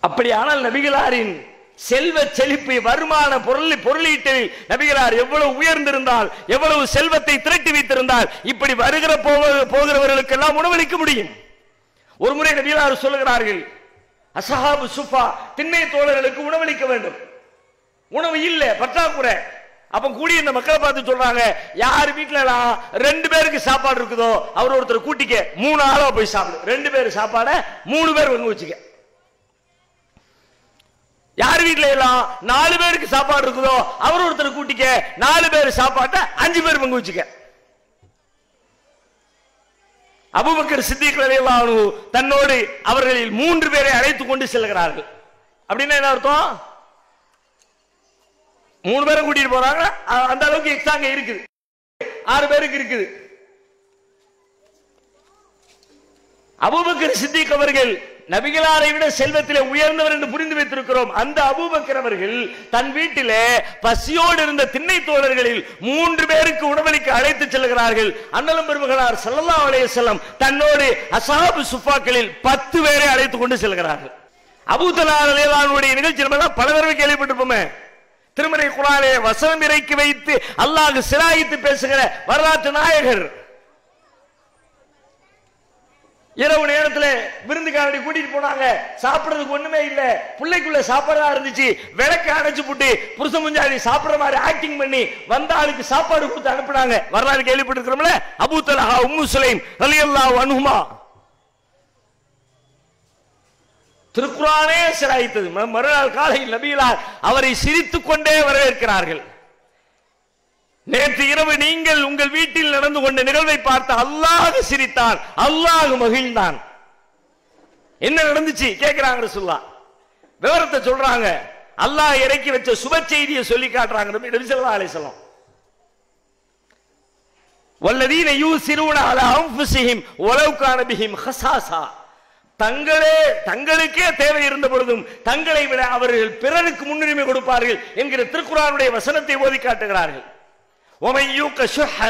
அப்படியானால் நபிகளாரின் செல்வ செழிப்பு, வருமான பொருள் பொருளீட்டில் நபிகளார் எவ்வளவு உயர்ந்திருந்தால், எவ்வளவு செல்வத்தை திரட்டி வைத்திருந்தால் இப்படி வருகிற போகிறவர்களுக்கெல்லாம் உணவளிக்க முடியும். ஒரு முறை நபிகளார் சொல்லுகிறார்கள், அசஹாபு சுஃபா திண்ணை தோழர்களுக்கு உணவளிக்க வேண்டும், உணவு இல்லை, பற்றாக்குறை. அப்ப கூடி இந்த மக்களை பார்த்து சொல்றாங்க, யார் வீட்டுல ரெண்டு பேருக்கு சாப்பாடு இருக்குதோ அவர் ஒருத்தர் கூட்டிக்க, மூணு ஆளா போய் சாப்பிடு, ரெண்டு பேரு சாப்பாட மூணு பேர் வந்து வச்சுக்க. யார் வீட்டுல எல்லாம் நாலு பேருக்கு சாப்பாடு இருக்குதோ அவர் ஒருத்தர் கூட்டிக்க, நாலு பேர் சாப்பாட்ட அஞ்சு பேர் பங்கு வச்சுக்க. அபூபக்கர் சித்திக் ரலியல்லாஹு அன்ஹு தன்னோடு அவர்களில் மூன்று பேரை அழைத்துக் கொண்டு செல்கிறார்கள். அப்படின்னா என்ன அர்த்தம்? மூணு பேரை கூட்டிட்டு போறாங்க, அந்த அளவுக்கு எக்ஸாங்க இருக்குது, ஆறு பேருக்கு இருக்குது. அபூபக்கர் சித்திக் அவர்கள் நபிகளாரை விட செல்வத்திலே உயர்ந்தவர் என்று புரிந்து வைத்திருக்கிறோம். அந்த அபூபக்கர் அவர்கள் தன் வீட்டிலே பசியோடு இருந்த திண்ணை தோழர்களில் மூன்று பேருக்கு உணவளிக்க அழைத்து செல்கிறார்கள். அண்ணலும் பெருமகனார் ஸல்லல்லாஹு அலைஹி வஸல்லம் தன்னோடு அஸ்ஹாபு சுஃபாக்களில் பத்து பேரை அழைத்துக் கொண்டு செல்கிறார்கள். அபூ தலஹா ரலியல்லாஹு அன்ஹுவுடைய நிகழ்ச்சி நம்ம பல தடவை கேள்விப்பட்டிருப்போமே. திருமறை குர்ஆனிலே வசனம் இறக்கி வைத்து அல்லாஹ் சிலாயித்து பேசுகிற வரலாற்று நாயகர், இரவு நேரத்தில் விருந்துக்காரடி கூட்டிட்டு போனாங்க, சாப்பிடறதுக்கு ஒண்ணுமே இல்ல, பிள்ளைக்குள்ள சாப்பாடா இருந்துச்சு, விளக்கு அடைச்சு போட்டு புருஷ முஞ்சாதி சாப்பிடற மாதிரி ஆக்டிங் பண்ணி வந்த ஆளுக்கு சாப்பாடு கொடுத்து அனுப்புனாங்க. வரலாறு கேள்விப்பட்டிருக்கிறோம்ல. அபூ தலஹா உம்மு சுலைம் ரலியல்லாஹு அன்ஹுமா திருக்குர்ஆனே சிராயித்தது. மறுநாள் காலையில் நபிகளார் அவரை சிரித்துக் கொண்டே வரவேற்கிறார்கள். நேற்று இரவு நீங்கள் உங்கள் வீட்டில் நடந்து கொண்ட நிகழ்வை பார்த்து அல்லாஹ் சிரித்தான், அல்லாஹ் மகிழ்ந்தான். என்ன நடந்துச்சு கேக்குறாங்க ரசூலுல்லாஹ், விவரத்தை சொல்றாங்க. அல்லாஹ் இறக்கி வச்ச சுப செய்தியை சொல்லி காட்டுறாங்க நபி ஸல்லல்லாஹு அலைஹி வஸல்லம். வல்லதீன யூஸிரூன அலா அன்ஃபுஸிஹிம் வலௌ கான பிஹிம் ஹஸாஸா, தங்களே தங்களுக்கே தேவை இருந்த பொழுதும் தங்களை விட அவர்கள் பிறருக்கு முன்னுரிமை கொடுப்பார்கள் என்கிற திருக்குர்ஆனுடைய வசனத்தை ஓதி காட்டுகிறார்கள். யார்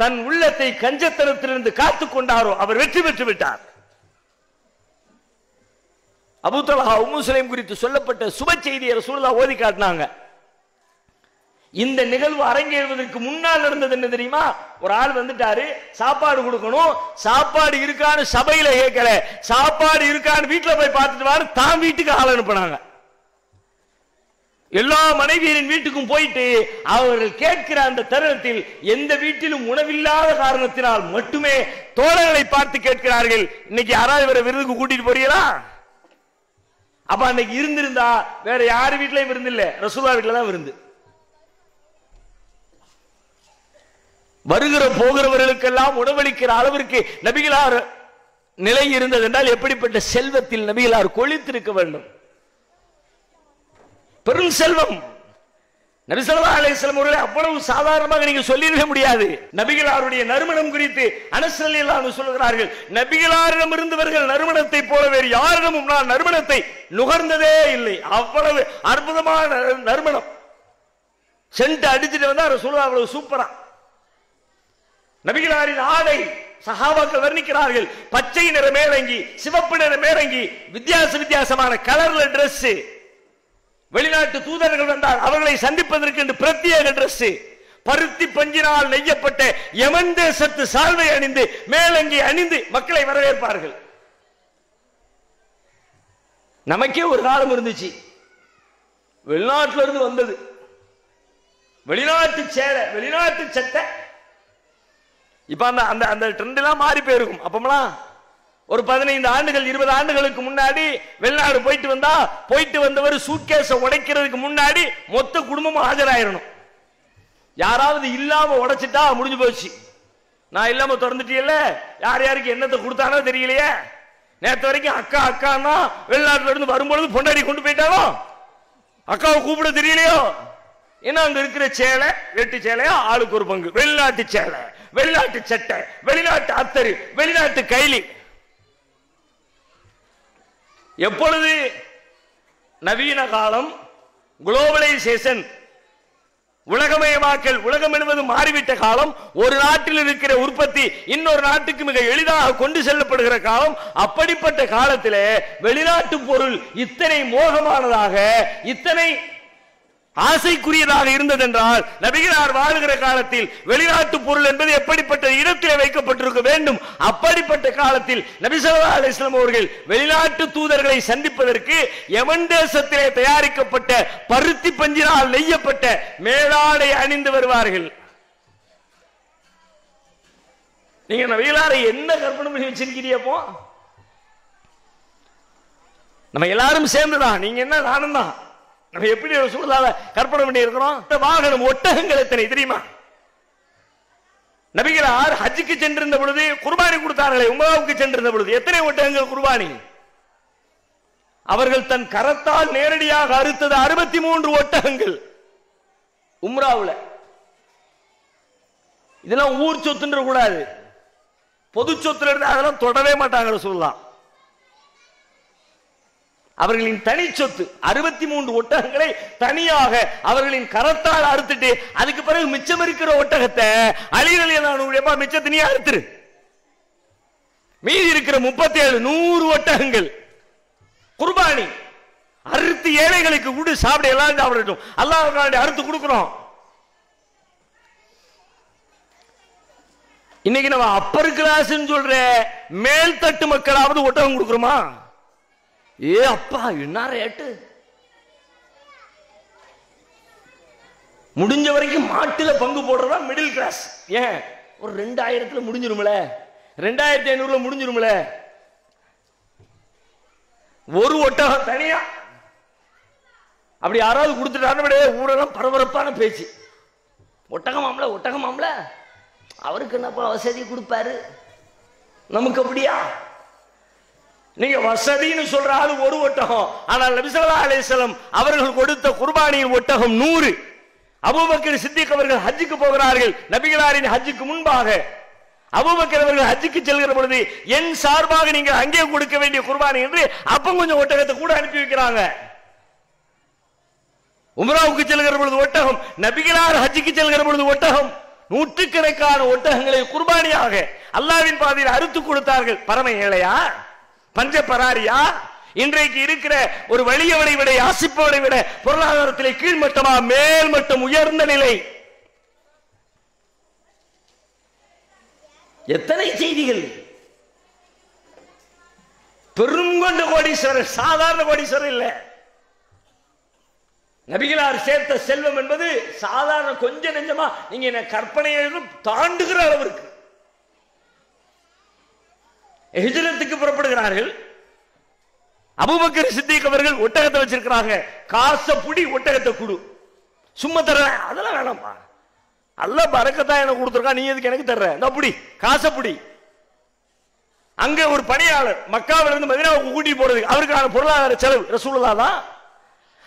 தன் உள்ளத்தை கஞ்சத்தனத்திலிருந்து காத்துக் கொண்டாரோ அவர் வெற்றி பெற்று விட்டார். அபூ தலஹா உம்மு சுலைம் குறித்து சொல்லப்பட்ட சுப செய்தியை ரசூலுல்லாஹ் ஓதி காட்டினாங்க. இந்த நிகழ்வு அரங்கேறுவதற்கு முன்னால் நடந்தது என்ன தெரியுமா? ஒரு ஆள் வந்துட்டாரு, சாப்பாடு கொடுக்கணும், சாப்பாடு இருக்கான்னு சபையில கேட்கல, சாப்பாடு இருக்கான்னு வீட்டுல போய் பார்த்துட்டு வாரு, தான் வீட்டுக்கு ஆள் அனுப்புனாங்க. எல்லா மனைவியரின் வீட்டுக்கும் போயிட்டு அவர்கள் கேட்கிற அந்த தருணத்தில் எந்த வீட்டிலும் உணவில்லாத காரணத்தினால் மட்டுமே தோழர்களை பார்த்து கேட்கிறார்கள், இன்னைக்கு யாராவது வேற விருதுக்கு கூட்டிட்டு போறீங்களா? அப்ப அன்னைக்கு இருந்திருந்தா வேற யாரு வீட்டிலயும் விருந்து இல்ல, ரசூலுல்லாஹ் வீட்டுல தான் விருந்து. வருகிற போகிறவர்களுக்கெல்லாம் உணவளிக்கிற அளவிற்கு நபிகளார் நிலை இருந்தது என்றால் எப்படிப்பட்ட செல்வத்தில் நபிகளார் கொழித்திருக்க வேண்டும். பெரும் செல்வம். நபி ஸல்லல்லாஹு அலைஹி வஸல்லம் அவர்களை அவ்வளவு சாதாரணமாக நீங்க சொல்லிடவே முடியாது. நபிகளாருடைய நறுமணம் குறித்து அனஸ் ரலியல்லாஹு அன்ஹு சொல்கிறார்கள், நபிகளாரிடமிருந்து வருகிற நறுமணத்தை போல வேறு யாரிடமும் நான் நறுமணத்தை நுகர்ந்ததே இல்லை. அவ்வளவு அற்புதமான நறுமணம். சென்ட் அடிச்சுட்டு வந்தா ரசூலுல்லாஹ் அவ்வளவு சூப்பரா. நபிகளாரின் ஆடை சஹாபாக்கள் வர்ணிக்கிறார்கள், பச்சை நிற மேலங்கி, சிவப்பு நிற மேலங்கி, வித்தியாச வித்தியாசமான கலர்ல டிரெஸ். வெளிநாட்டு தூதர்கள் வந்தால் அவர்களை சந்திப்பதற்கு என்று பிரத்யேக டிரெஸ், பருத்தி பஞ்சினால் நெய்யப்பட்ட யமன் தேசத்து சால்வை அணிந்து மேலங்கி அணிந்து மக்களை வரவேற்பார்கள். நமக்கே ஒரு காலம் இருந்துச்சு, வெளிநாட்டில இருந்து வந்தது வெளிநாட்டு சேலை, வெளிநாட்டு சட்டை. இப்ப அந்த அந்த அந்த ட்ரெண்ட் எல்லாம் மாறி போயிருக்கும். அப்பமெல்லாம் ஒரு பதினைந்து ஆண்டுகள் இருபது ஆண்டுகளுக்கு முன்னாடி வெளிநாடு போயிட்டு வந்தா, போயிட்டு வந்தவர் சூட்கேஸை உடைக்கிறதுக்கு முன்னாடி மொத்த குடும்பமும் ஆஜராயிரணும். யாராவது இல்லாம உடைச்சிட்டா முடிஞ்சு போச்சு, நான் இல்லாம திறந்துட்டீல்ல யார் யாருக்கு என்னத்தை கொடுத்தானோ தெரியலையே நேத்து வரைக்கும் அக்கா அக்கானா வெளிநாட்டுல இருந்து வரும்போது பொண்டாடி கொண்டு போயிட்டானோ அக்காவை கூப்பிட தெரியலையோ ஏன்னா அங்க இருக்கிற சேலை வெட்டி சேலையா ஆளுக்கு ஒரு பங்கு வெளிநாட்டு சேலை வெளிநாட்டு சட்டை வெளிநாட்டு அத்தரு வெளிநாட்டு கைலி எப்பொழுது நவீன காலம் குளோபலைசேஷன் உலகமயமாக்கல் உலகம் என்பது மாறிவிட்ட காலம் ஒரு நாட்டில் இருக்கிற உற்பத்தி இன்னொரு நாட்டுக்கு மிக எளிதாக கொண்டு செல்லப்படுகிற காலம் அப்படிப்பட்ட காலத்திலே வெளிநாட்டு பொருள் இத்தனை மோகமானதாக இத்தனை ஆசைக்குரியதாக இருந்தது என்றால் நபிகளார் வாழ்கிற காலத்தில் வெளிநாட்டு பொருள் என்பது எப்படிப்பட்ட இடத்திலே வைக்கப்பட்டிருக்க வேண்டும் அப்படிப்பட்ட காலத்தில் நபி ஸல்லல்லாஹு அலைஹி வஸல்லம் அவர்கள் வெளிநாட்டு தூதர்களை சந்திப்பதற்கு யமன் தேசத்திலே தயாரிக்கப்பட்ட பருத்தி பஞ்சினால் நெய்யப்பட்ட மேலாடை அணிந்து வருவார்கள். நீங்க நபிகளாரை என்ன கற்பனை பண்ணி வச்சிருக்கிறீப்போ? நம்ம எல்லாரும் சேர்ந்துதான் நீங்க என்ன நானும் தான் நம்ம எப்படி ஒரு சூழலால கற்பனை பண்ணி இருக்கிறோம். இந்த வாகனம் ஒட்டகங்கள் எத்தனை தெரியுமா? நபிகளார் ஹஜ்ஜுக்கு சென்றிருந்த பொழுது குர்பானி கொடுத்தார்களே, உம்ராவுக்கு சென்றிருந்த பொழுது எத்தனை ஒட்டகங்கள் குர்பானி அவர்கள் தன் கரத்தால் நேரடியாக அறுத்தது அறுபத்தி மூன்று ஒட்டகங்கள் உம்ராவுல. இதெல்லாம் ஊர் சொத்துன்ற கூடாது, பொது சொத்துல இருந்து அதெல்லாம் தொடவே மாட்டாங்க சொல்லலாம். அவர்களின் தனி சொத்து அறுபத்தி மூன்று ஒட்டகங்களை தனியாக அவர்களின் கரத்தால் அறுத்துட்டு அதுக்கு பிறகு மிச்சம் இருக்கிற ஒட்டகத்தை அலி ரலியல்லாஹு மிச்சத்தை நீ அறுத்துரு, மீதி இருக்கிற முப்பத்தி ஏழு நூறு ஒட்டகங்கள் குர்பானி அறுத்து ஏழைகளுக்கு கூடு சாப்பிட எல்லாம் சாப்பிடட்டும் அல்லாஹ்வுக்காண்டி அறுத்து கொடுக்கிறோம். இன்னைக்கு நம்ம அப்பர் கிளாஸ் சொல்ற மேல்தட்டு மக்களாவது ஒட்டகம் கொடுக்கிறோமா? ஏ அப்பா என்ன ரேட்டு! முடிஞ்ச வரைக்கும் மாட்டுல பங்கு போடுறதா மிடில் கிளாஸ். ஏன் ஒரு ரெண்டாயிரத்துல முடிஞ்சிரும்ல, ரெண்டாயிரத்தி ஐநூறுல முடிஞ்சிரும்ல. ஒரு ஒட்டகம் தனியா அப்படி யாராவது கொடுத்துட்டாரு ஊரெல்லாம் பரபரப்பான பேச்சு. ஒட்டகமாம்ல ஒட்டகமாம்ல அவருக்கு என்னப்பா வசதி கொடுப்பாரு, நமக்கு அப்படியா? நீங்க வசதின்னு சொல்ற ஆளு ஒரு ஒட்டகம், ஆனால் நபி ஸல்லல்லாஹு அலைஹி வஸல்லம் அவர்கள் கொடுத்த குர்பானியின் ஒட்டகம் நூறு. அபூபக்கர் சித்திக் அவர்கள் ஹஜ்ஜுக்கு போகிறார்கள். நபிகளாரின் ஹஜ்ஜுக்கு முன்பாக அபூபக்கர் அவர்கள் ஹஜ்ஜுக்கு செல்கிற பொழுது என் சார்பாக நீங்க அங்கே கொடுக்க வேண்டிய குர்பானி என்று அப்ப கொஞ்சம் ஒட்டகத்தை கூட அனுப்பி வைக்கிறாங்க. உம்ராவுக்கு செல்கிற பொழுது ஒட்டகம், நபிகளார் ஹஜ்ஜுக்கு செல்கிற பொழுது ஒட்டகம், நூற்றுக்கணக்கான ஒட்டகங்களை குர்பானியாக அல்லாஹ்வின் பாதையில் அறுத்து கொடுத்தார்கள். பரம ஏழையா, பஞ்ச பராரியா, இன்றைக்கு இருக்கிற ஒரு வலியவனை விட யாசிப்பவனை விட பொருளாதாரத்திலே கீழ்மட்டமா மேல்மட்டம் உயர்ந்த நிலை? எத்தனை செய்திகள்! பெருங்கொண்ட கோடீஸ்வரர், சாதாரண கோடீஸ்வரர் இல்லை. நபிகளார் சேர்த்த செல்வம் என்பது சாதாரண கொஞ்ச நெஞ்சமா நீங்க என்ன கற்பனையிலும் தாண்டுகிற அளவிற்கு ஹிஜ்ரத்துக்கு புறப்படுகிறார்கள். அபூபக்கர் சித்திக் அவர்கள் ஒட்டகத்தை வச்சிருக்கிறாங்க. காசை புடி, ஒட்டகத்தை கொடு, சும்மா தர, அதெல்லாம் வேணாமா, அல்லாஹ் பரக்கத்தா எனக்கு கொடுத்துருக்கா, நீ எதுக்கு எனக்கு தர்ற, இந்த புடி காசை புடி. அங்க ஒரு பணியாளர் மக்காவிலிருந்து மதீனாவுக்கு கூட்டி போறது அவருக்கான பொருளாதார செலவு ரசூலுல்லாஹ் தான்.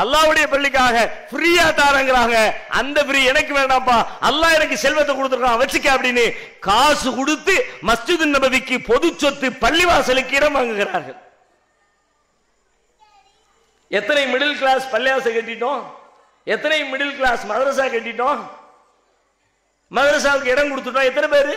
அல்லாஹ்வுடைய பள்ளிக்காக ஃப்ரீயா தாரங்கறாங்க. அந்த ஃப்ரீ எனக்கு வேண்டாம்ப்பா, அல்லாஹ் எனக்கு செல்வத்தை கொடுத்துட்டான் வச்சுக்க அப்படின்னு காசு கொடுத்து மஸ்ஜிது நபவிக்கு பொது சொத்து பள்ளிவாசலுக்கு இடம் வாங்குகிறார்கள். எத்தனை மிடில் கிளாஸ் பள்ளிவாசல் கட்டிட்டோம், எத்தனை மிடில் கிளாஸ் மதரசா கட்டிட்டோம், மதரசாவுக்கு இடம் கொடுத்துட்டோம். எத்தனை பேரு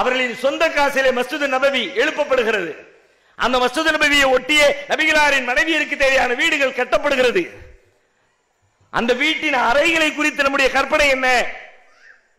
அவர்களின் சொந்த காசிலே மஸ்ஜித் நபவி எழுப்பப்படுகிறது. அந்த மஸ்ஜித் நபவியை ஒட்டியே நபிகளாரின் மனைவியருக்கு தேவையான வீடுகள் கட்டப்படுகிறது. அந்த வீட்டின் அறைகளை குறித்து நம்முடைய கற்பனை என்ன?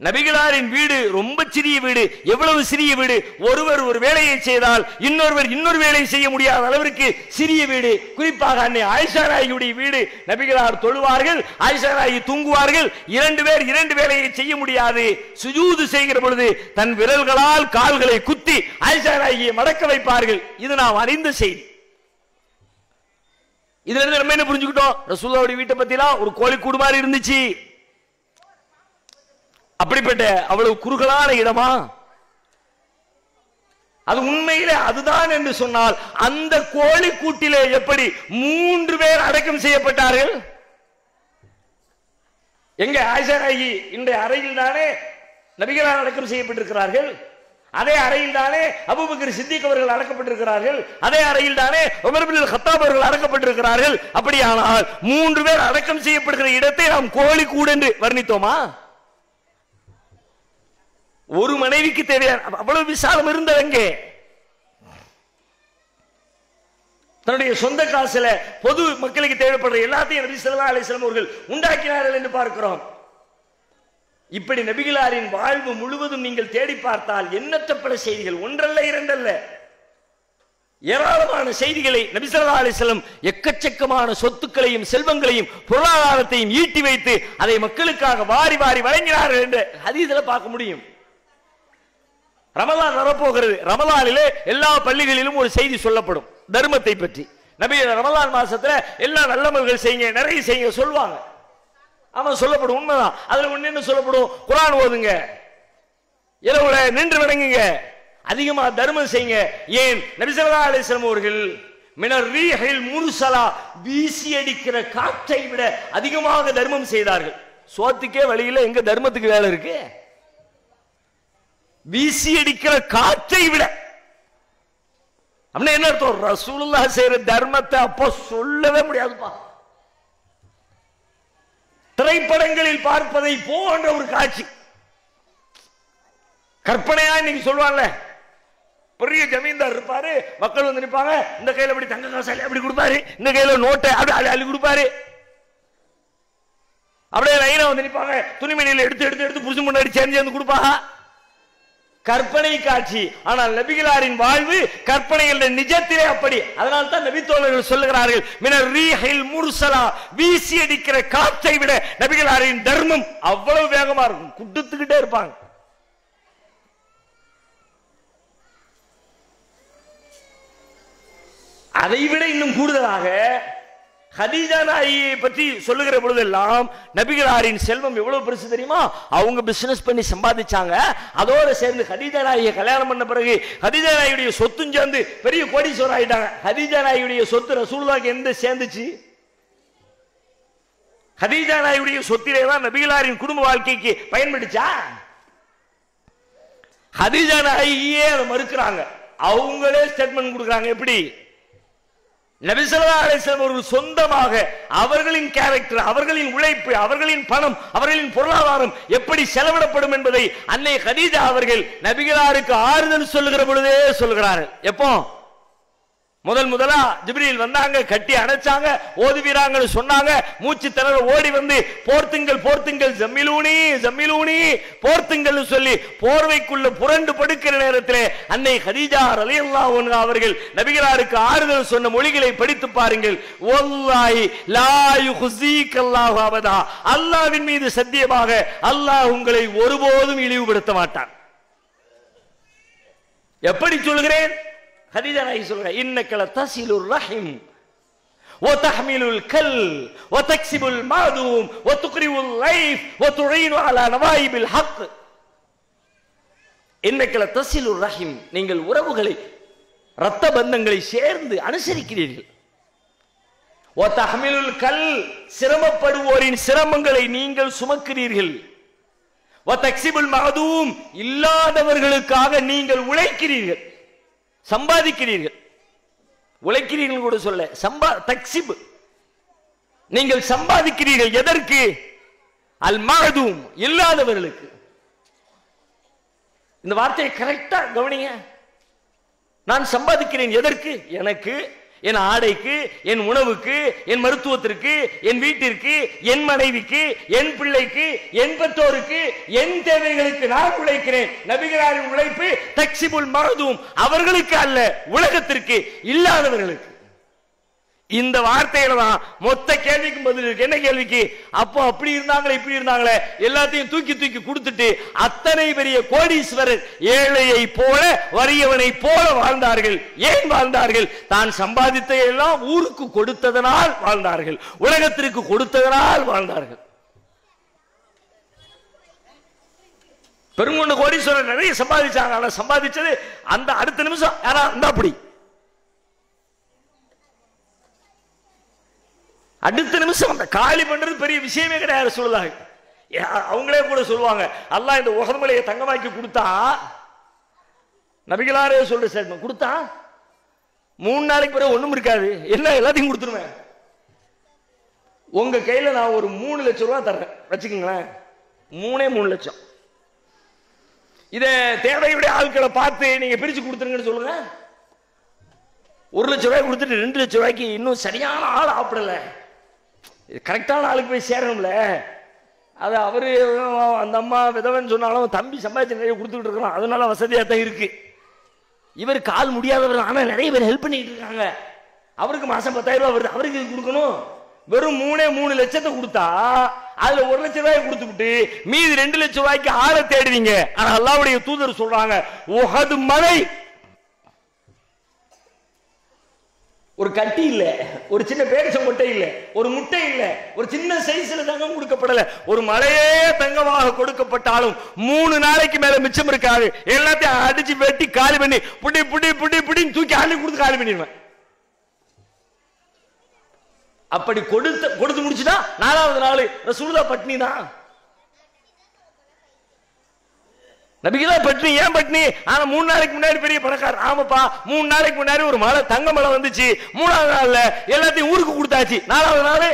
நபிகளாரின் வீடு ரொம்ப சிறிய வீடு. எவ்வளவு சிறிய வீடு! ஒருவர் ஒரு வேலையை செய்தால் இன்னொருவர் இன்னொரு வேலையை செய்ய முடியாத அளவிற்கு சிறிய வீடு. குறிப்பாக அன்னை ஆயிஷா நாயகியுடைய வீடு. நபிகளார் தொழுவார்கள், ஆயிஷா நாயகி தூங்குவார்கள். இரண்டு பேர் இரண்டு வேலையை செய்ய முடியாது. சுஜூது செய்கிற பொழுது தன் விரல்களால் கால்களை குத்தி ஆயிஷா நாயகியை மடக்க வைப்பார்கள். இது நாம் அறிந்த செய்தி. இதுல இருந்து நம்ம என்ன புரிஞ்சுக்கிட்டோம்? ரசூலுல்லாஹ்வுடைய வீட்டை பத்திலாம் ஒரு கோழி கூடு மாதிரி இருந்துச்சு. அப்படிப்பட்ட அவ்வளவு குறுகலான இடமா அது? உண்மையிலே அதுதான் என்று சொன்னால் அந்த கோழி கூட்டிலே எப்படி மூன்று பேர் அடக்கம் செய்யப்பட்டார்கள்? எங்க ஆயிஷா நாயகி இன்றைய அறையில் தானே நபிகளார் அடக்கம் செய்யப்பட்டிருக்கிறார்கள். அதே அறையில் தானே அபூபக்கர் சித்திக் அவர்கள் அடக்கப்பட்டிருக்கிறார்கள். அதே அறையில் தானே உமர் இப்னுல் கத்தாப் அவர்கள் அடக்கப்பட்டிருக்கிறார்கள். அப்படியானால் மூன்று பேர் அடக்கம் செய்யப்படுகிற இடத்தை நாம் கோழி கூடு என்று வர்ணித்தோமா? ஒரு மனைவிக்கு தேவையான அவ்வளவு விசாலம் இருந்தவங்க தன்னுடைய சொந்த காசுல பொது மக்களுக்கு தேவைப்படுற எல்லாத்தையும் நபி ஸல்லல்லாஹு அலைஹி வஸல்லம் அவர்கள் உண்டாக்கினார்கள் என்று பார்க்கிறோம். இப்படி நபிகளாரின் வாழ்வு முழுவதும் நீங்கள் தேடி பார்த்தால் எண்ணற்ற பல செய்திகள், ஒன்றல்ல இரண்டல்ல ஏராளமான செய்திகளை நபி ஸல்லல்லாஹு அலைஹி வஸல்லம் எக்கச்சக்கமான சொத்துக்களையும் செல்வங்களையும் பொருளாதாரத்தையும் ஈட்டி வைத்து அதை மக்களுக்காக வாரி வாரி வழங்கினார்கள் என்று ஹதீஸ்ல பார்க்க முடியும். ரமலான் வரப்போகிறது. ரமலானிலே எல்லா பள்ளிகளிலும் ஒரு செய்தி சொல்லப்படும் தர்மத்தை பற்றி. நபி ரமலான் மாசத்துல எல்லா நல்லமல்கள் செய்யுங்க, நிறைய செய்யுங்க சொல்வாங்க. ஆமா, சொல்லப்படும், உண்மைதான். அதுல ஒண்ணு என்ன சொல்லப்படும்? குர்ஆன் ஓதுங்க, இரவுல நின்று வணங்குங்க, அதிகமா தர்மம் செய்யுங்க. ஏன்? நபி ஸல்லல்லாஹு அலைஹி வஸல்லம் அவர்கள் மினர் ரீஹில் முர்ஸலா வீசி அடிக்கிற காற்றை விட அதிகமாக தர்மம் செய்தார்கள். சோத்துக்கே வழியில எங்க தர்மத்துக்கு வேலை இருக்கு? வீசி அடிக்கிற காற்றை விட அப்படின்னா என்ன அர்த்தம்? ரசூலுல்லாஹ் செய்யற தர்மத்தை அப்போ சொல்லவே முடியாதுப்பா. திரைப்படங்களில் பார்ப்பதை போன்ற ஒரு காட்சி, கற்பனையா இன்னைக்கு சொல்வாங்கல்ல, பெரிய ஜமீன்தார் இருப்பாரு, மக்கள் வந்து நிற்பாங்க, இந்த கையில அப்படி தங்க காசு அப்படி கொடுப்பாரு, இந்த கையில நோட்டை அப்படி அள்ளி கொடுப்பாரு, அப்படியே லைனா வந்து நிற்பாங்க, துணிமணியில எடுத்து எடுத்து எடுத்து புரிசு முன்னாடி சேர்ந்து வந்து கொடுப்பாங்க. கற்பனை காட்சி. ஆனால் நபிகளாரின் வாழ்வு கற்பனைகள் நிஜத்திலே அப்படி. அதனால் தான் நபி தோழர்கள் சொல்லுகிறார்கள் மினர் ரீஹில் முர்ஸலா வீசி அடிக்கிற காற்றை விட நபிகளாரின் தர்மம் அவ்வளவு வேகமா இருக்கும், குடுத்துக்கிட்டே இருப்பாங்க. அதைவிட இன்னும் கூடுதலாக ஹதீஜா நாயகியை பற்றி சொல்லுகிற பொழுதெல்லாம் நபிகளாரின் செல்வம் எவ்வளவு பெருசு தெரியுமா? அவங்க பிசினஸ் பண்ணி சம்பாதிச்சாங்க. அதோடு சேர்ந்து ஹதீஜா நாயகியை கல்யாணம் பண்ண பிறகு ஹதீஜா நாயகியுடைய சொத்தும் சேர்ந்து பெரிய கோடீஸ்வரர் ஆயிட்டாங்க. ஹதீஜா நாயகியுடைய சொத்து ரசூலுல்லாஹ்வுக்கு எந்த சேர்ந்துச்சு? ஹதீஜா நாயகியுடைய சொத்திலே தான் நபிகளாரின் குடும்ப வாழ்க்கைக்கு பயன்படுச்சா? ஹதீஜா நாயகியே அதை மறுக்கிறாங்க. அவங்களே ஸ்டேட்மெண்ட் கொடுக்குறாங்க. எப்படி? நபி ஸல்லல்லாஹு அலைஹி வஸல்லம் அவர்கள் சொந்தமாக அவர்களின் கேரக்டர், அவர்களின் உழைப்பு, அவர்களின் பணம், அவர்களின் பொருளாதாரம் எப்படி செலவிடப்படும் என்பதை அன்னை கதீஜா அவர்கள் நபிகளாருக்கு ஆறுதல் சொல்லுகிற பொழுதே சொல்கிறார்கள். எப்போ முதல் முதலா ஜிப்ரீல் வந்தாங்க, கட்டி அணைச்சாங்க, ஓதுவீராங்கன்னு சொன்னாங்க, மூச்சு திணற ஓடி வந்து போர்த்துங்கள் போர்த்துங்கள் ஜம்மிலூனி ஜம்மிலூனி போர்த்துங்கள்னு சொல்லி போர்வைக்குள்ள புரண்டு படுக்கிற நேரத்திலே அன்னை கதீஜா ரலியல்லாஹு அன்ஹா அவர்கள் நபிகளாருக்கு ஆறுதல் சொன்ன மொழிகளை படித்து பாருங்கள். வல்லாஹி லா யுஹ்ஸீகல்லாஹு அபதா, அல்லாஹ்வின் மீது சத்தியமாக அல்லாஹ் உங்களை ஒருபோதும் இழிவுபடுத்த மாட்டான். எப்படி சொல்கிறேன்? ஹதீஜா நாயகி சொல்ற இன்னக்கல தஸிலுர் ரஹீம் வ தஹ்மிலுல் கல் வ தக்ஸிபுல் மாதூம் வ துக்ரிவுல் லைஃப் வ துஈனு அலா நவாயிபில் ஹக். இன்னக்கல தஸிலுர் ரஹீம், நீங்கள் உறவுகளை, இரத்த பந்தங்களை சேர்ந்து அனுசரிக்கிறீர்கள். வ தஹ்மிலுல் கல், சிரமப்படுவோரின் சிரமங்களை நீங்கள் சுமக்கிறீர்கள். வ தக்ஸிபுல் மாதூம், இல்லாதவர்களுக்காக நீங்கள் உழைக்கிறீர்கள், சம்பாதிக்கிறீர்கள். உழைக்கிறீர்கள் கூட சொல்ல சம்பா தக்ஸிப் நீங்கள் சம்பாதிக்கிறீர்கள் எதற்கு அல் மஹ்தூம் இல்லாதவர்களுக்கு இந்த வார்த்தையை கரெக்ட்டா கவனிங்க நான் சம்பாதிக்கிறேன் எதற்கு எனக்கு என் ஆடைக்கு என் உணவுக்கு என் மருத்துவத்திற்கு என் வீட்டிற்கு என் மனைவிக்கு என் பிள்ளைக்கு என் பெற்றோருக்கு என் தேவைகளுக்கு நான் உழைக்கிறேன் நபிகளாரின் உழைப்பு தக்ஸிபுல் மஹ்தூம் அவர்களுக்கு அல்ல உலகத்திற்கு இல்லாதவர்களுக்கு இந்த வார்த்தையில தான் மொத்த கேள்விக்கும் பதில் இருக்கு என்ன கேள்விக்கு அப்போ அப்படி இருந்தாங்களே இப்படி இருந்தாங்களே எல்லாத்தையும் தூக்கி தூக்கி கொடுத்துட்டு அத்தனை பெரிய கோடீஸ்வரர் ஏழையை போல வறியவனை போல வாழ்ந்தார்கள் ஏன் வாழ்ந்தார்கள் தான் சம்பாதித்த எல்லாம் ஊருக்கு கொடுத்ததனால் வாழ்ந்தார்கள் உலகத்திற்கு கொடுத்ததனால் வாழ்ந்தார்கள் பெருங்கொண்ட கோடீஸ்வரர் நிறைய சம்பாதிச்சாங்க ஆனா சம்பாதிச்சது அந்த அடுத்த நிமிஷம் யாரா இருந்தா அப்படி அடுத்த நிமிஷம் அந்த காலி பண்றது பெரிய விஷயமே கிடையாது சொல்லுவாங்க அவங்களே கூட சொல்லுவாங்க அல்லாஹ் இந்த உஹர்மலையை தங்கமாக்கி கொடுத்தா நபிகளாரே சொல்ற ஸ்டேட்மென்ட் கொடுத்தா மூணு நாளைக்கு பிறகு ஒண்ணும் இருக்காது எல்லாம் எல்லாத்தையும் கொடுத்துருவேன் உங்க கையில நான் ஒரு மூணு லட்சம் ரூபாய் தர்றேன் வச்சுக்கோங்களேன் மூணே மூணு லட்சம் இதை தேவையுடைய ஆட்களை பார்த்து நீங்க பிரிச்சு கொடுத்துருங்கன்னு சொல்லுங்க ஒரு லட்சம் ரூபாய் கொடுத்துட்டு ரெண்டு லட்சம் ரூபாய்க்கு இன்னும் சரியான ஆள் ஆப்பிடல கரெக்டான ஆளுக்கு போய் சேரணும்ல அது அவரு அந்த அம்மா விதவன் சொன்னாலும் தம்பி சம்பாதிச்சு நிறைய கொடுத்துட்டு இருக்கிறோம் அதனால வசதியாக தான் இருக்கு இவர் கால் முடியாதவர் ஆனால் நிறைய பேர் ஹெல்ப் பண்ணிட்டு இருக்காங்க அவருக்கு மாசம் பத்தாயிரம் ரூபாய் வருது அவருக்கு கொடுக்கணும் வெறும் மூணே மூணு லட்சத்தை கொடுத்தா அதுல ஒரு லட்சம் ரூபாய் கொடுத்துட்டு மீதி ரெண்டு லட்சம் ரூபாய்க்கு ஆளை தேடுவீங்க ஆனால் அல்லாஹ்வுடைய தூதர் சொல்றாங்க உஹது மலை ஒரு கட்டி இல்ல ஒரு சின்ன பேரிச்ச முட்டை இல்ல ஒரு முட்டை இல்ல ஒரு சின்ன சைஸ்ல தங்கம் கொடுக்கப்படல ஒரு மலையே தங்கமாக கொடுக்கப்பட்டாலும் மூணு நாளைக்கு மேல மிச்சம் இருக்காது எல்லாத்தையும் அடிச்சு வெட்டி காலி பண்ணி புடி புடி புடி புடின்னு தூக்கி அள்ளி கொடுத்து காலி பண்ணிடுவேன் அப்படி கொடுத்து கொடுத்து முடிச்சுட்டா நாலாவது நாள் ரசூலுல்லாஹ் பட்னி தான் நபிகளா பட்னி ஏன் பட்னி ஆனா மூணு நாளைக்கு முன்னாடி பெரிய பணக்காரர் ஆமாப்பா மூணு நாளைக்கு முன்னாடி ஒரு மலை தங்க மலை வந்துச்சு மூணாவது நாள்ல எல்லாத்தையும் ஊருக்கு கொடுத்தாச்சு நாலாவது நாள்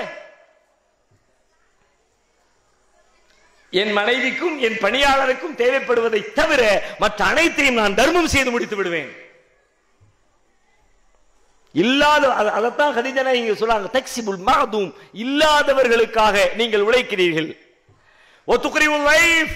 என் மனைவிக்கும் என் பணியாளருக்கும் தேவைப்படுவதை தவிர மற்ற அனைத்தையும் நான் தர்மம் செய்து முடித்து விடுவேன் இல்லாத அதைத்தான் கதீஜா இங்க சொல்றாங்க தக்ஸிபுல் மஹ்தூம் இல்லாதவர்களுக்காக நீங்கள் உழைக்கிறீர்கள் ஒத்துக்குறீங்க லைஃப்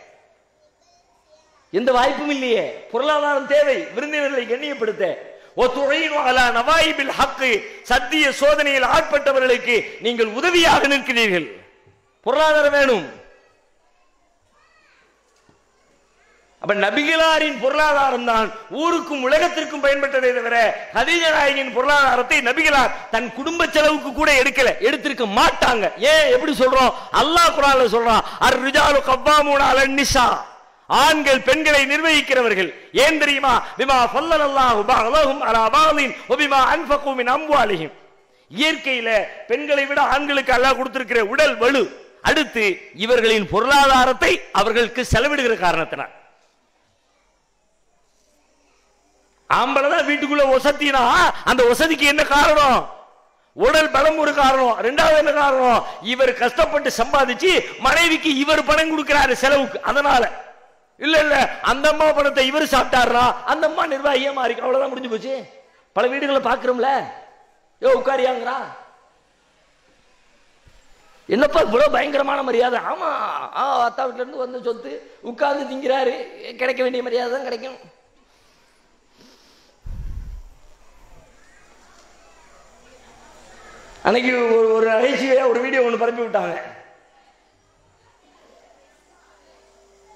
எந்த வாய்ப்பும் இல்லையே பொருளாதாரம் தேவை விருந்தினர்களை கண்ணியப்படுத்த சத்திய சோதனையில் ஆட்பட்டவர்களுக்கு நீங்கள் உதவியாக நிற்கிறீர்கள் பொருளாதாரம் வேணும் அப்ப நபிகளாரின் பொருளாதாரம் தான் ஊருக்கும் உலகத்திற்கும் பயன்பட்டதை தவிர ஹதீஜா நாயகியின் பொருளாதாரத்தை நபிகளார் தன் குடும்ப செலவுக்கு கூட எடுக்கல எடுத்திருக்க மாட்டாங்க ஏன் எப்படி சொல்றோம் அல்லாஹ் குர்ஆன்ல சொல்றான் அர் ரிஜாலு கவ்வாமூன அலன் நிசா ஆண்கள் பெண்களை நிர்வகிக்கிறவர்கள் ஏன் தெரியுமா பிமா ஃபல்லல்லாஹு பஅலஹும் அலா பாலின் வபிமா அன்ஃபகு மின் அம்வாலிஹிம் இயற்கையில பெண்களை விட ஆண்களுக்கு அல்லாஹ் கொடுத்திருக்கிற உடல் வலு அடுத்து இவர்களின் பொருளாதாரத்தை அவர்களுக்கு செலவிடுகிற காரணத்தினால் ஆம்பளை தான் வீட்டுக்குள்ள வசதினா அந்த வசதிக்கு என்ன காரணம் உடல் பலம் ஒரு காரணம் இரண்டாவது என்ன காரணம் இவர் கஷ்டப்பட்டு சம்பாதிச்சு மனைவிக்கு இவர் பணம் கொடுக்கிறாரு செலவுக்கு அதனால இல்ல இல்ல அந்த அம்மா பணத்தை இவர் சாப்பிட்டாரா அந்த அம்மா நிர்வாகியா மாறி அவ்வளவுதான் முடிஞ்சு போச்சு பல வீடுகளை பாக்குறோம்ல யோ உட்காரியாங்கிறா என்னப்பா இவ்வளவு பயங்கரமான மரியாதை ஆமா ஆ அத்தா வீட்டுல இருந்து வந்து சொத்து உட்கார்ந்து திங்கிறாரு கிடைக்க வேண்டிய மரியாதை தான் கிடைக்கும் அன்னைக்கு ஒரு ஒரு நகைச்சுவையா ஒரு வீடியோ ஒன்று பரப்பி விட்டாங்க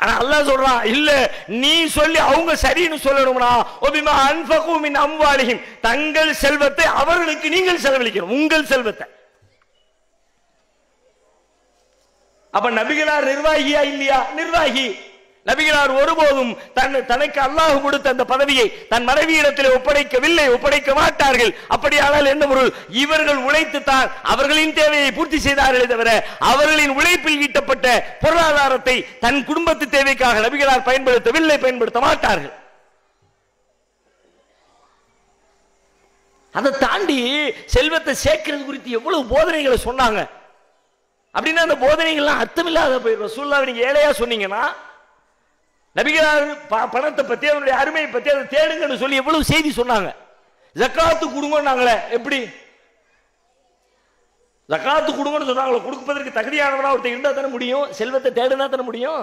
ஆனா அல்லாஹ் சொல்றான், இல்ல நீ சொல்லி அவங்க சரின்னு சொல்லணும்னா, ஒபிமா அன்ஃபகு மின் அம்வாலிஹிம், தங்கள் செல்வத்தை அவர்களுக்கு நீங்கள் செலவழிக்கணும், உங்கள் செல்வத்தை. அப்ப நபிகளார் நிர்வாகியா இல்லையா? நிர்வாகி. நபிகளார் ஒருபோதும் தன் தனக்கு அல்லாஹ் கொடுத்த அந்த பதவியை தன் மனைவியிடத்தில் ஒப்படைக்கவில்லை, ஒப்படைக்க மாட்டார்கள். அப்படியானால் என்ன பொருள்? இவர்கள் உழைத்துத்தான் அவர்களின் தேவையை பூர்த்தி செய்தார்களே தவிர, அவர்களின் உழைப்பில் ஈட்டப்பட்ட பொருளாதாரத்தை தன் குடும்பத்து தேவைக்காக நபிகளார் பயன்படுத்தவில்லை, பயன்படுத்த மாட்டார்கள். அதை தாண்டி செல்வத்தை சேர்க்கிறது குறித்து எவ்வளவு போதனைகளை சொன்னாங்க. அப்படின்னா அந்த போதனைகள்லாம் அர்த்தமில்லாத போய் ரசூலுல்லாஹ் நீங்க ஏழையா சொன்னீங்கன்னா, நபிகளார் பணத்தை பத்தி அவருடைய அருமையை பத்தி அதை தேடுங்கன்னு சொல்லி எவ்வளவு செய்தி சொன்னாங்க. ஜக்காத்து கொடுங்கன்னாங்களே, எப்படி ஜக்காத்து கொடுங்கன்னு சொன்னாங்களே, கொடுப்பதற்கு தகுதியானவனா ஒருத்தர் இருந்தா தானே முடியும், செல்வத்தை தேடினா தானே முடியும்.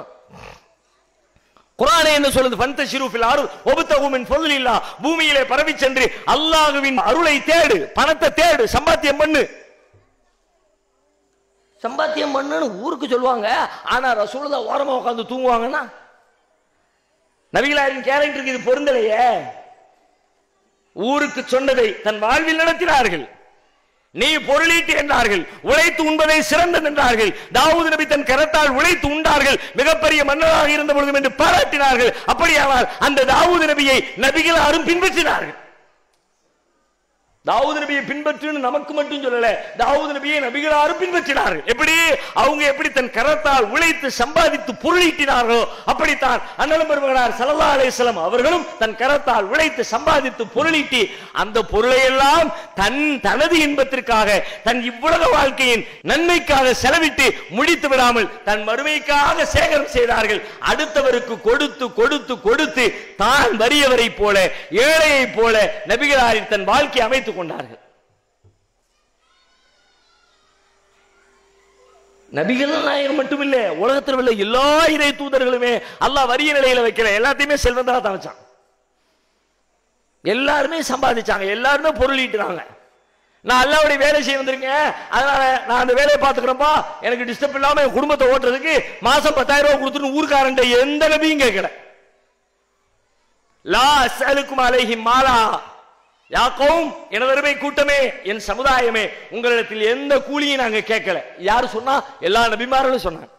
குர்ஆன் என்ன சொல்லுது? ஃபந்தஷிரு ஃபில் அர்து வபதகு மின் ஃபதுலில்லாஹ், பூமியிலே பரவி சென்று அல்லாஹ்வின் அருளை தேடு, பணத்தை தேடு, சம்பாத்தியம் பண்ணு, சம்பாத்தியம் பண்ணுன்னு ஊருக்கு சொல்லுவாங்க. ஆனா ரசூலுல்லாஹ் ஓரமா உட்கார்ந்து தூங்குவாங்கன்னா நபிகளாரின் கேரக்டருக்கு இது பொருந்தலையே. ஊருக்கு சொன்னதை தன் வாழ்வில் நடத்தினார்கள். நீ பொருளீட்டு என்றார்கள், உழைத்து உண்பதை சிறந்தது என்றார்கள். தாவூது நபி தன் கரத்தால் உழைத்து உண்டார்கள், மிகப்பெரிய மன்னராக இருந்த பொழுதும் என்று பாராட்டினார்கள். அப்படியானால் அந்த தாவூது நபியை நபிகளாரும் பின்பற்றினார்கள். தாவூது நபியை பின்பற்று நமக்கு மட்டும் சொல்லல, தாவூது நபியை நபிகளாரும் பின்பற்றினார்கள். எப்படி அவங்க எப்படி தன் கரத்தால் உழைத்து சம்பாதித்து பொருளீட்டினார்களோ, அப்படித்தான் அண்ணல் பெருமகனார் ஸல்லல்லாஹு அலைஹி வஸல்லம் அவர்களும் தன் கரத்தால் உழைத்து சம்பாதித்து பொருளீட்டி அந்த பொருளையெல்லாம் தன் தனது இன்பத்திற்காக, தன் இவ்வுலக வாழ்க்கையின் நன்மைக்காக செலவிட்டு முடித்து விடாமல் தன் மறுமைக்காக சேகரம் செய்தார்கள். அடுத்தவருக்கு கொடுத்து கொடுத்து கொடுத்து தான் வறியவரை போல, ஏழையை போல நபிகளாரின் தன் வாழ்க்கை அமைத்து கொண்டார்கள். நபிகள் நாயகம் மட்டுமில்லை, உலகத்தில் உள்ள எல்லா இறை தூதர்களுமே அல்லாஹ் வறிய நிலையில வைக்கல, எல்லாத்தையுமே செல்வந்தரா தான் வச்சான். எல்லாருமே சம்பாதிச்சாங்க, எல்லாருமே பொருளீட்டுறாங்க. நான் அல்லாஹ்வுடைய வேலை செய்ய வந்திருக்கேன், அதனால நான் அந்த வேலையை பார்த்துக்கிறேன்ப்பா, எனக்கு டிஸ்டர்ப் இல்லாம என் குடும்பத்தை ஓட்டுறதுக்கு மாசம் பத்தாயிரம் ரூபாய் கொடுத்துட்டு ஊர்க்காரன் எந்த நபியும் கேட்கல. லா அஸ்அலுக்கும் அலைஹி மாலா யாக்கும், எனதருமை கூட்டமே, என் சமுதாயமே, உங்களிடத்தில் எந்த கூலியும் நாங்க கேட்கல. யாரு சொன்னா? எல்லா நபிமார்களும் சொன்னாங்க.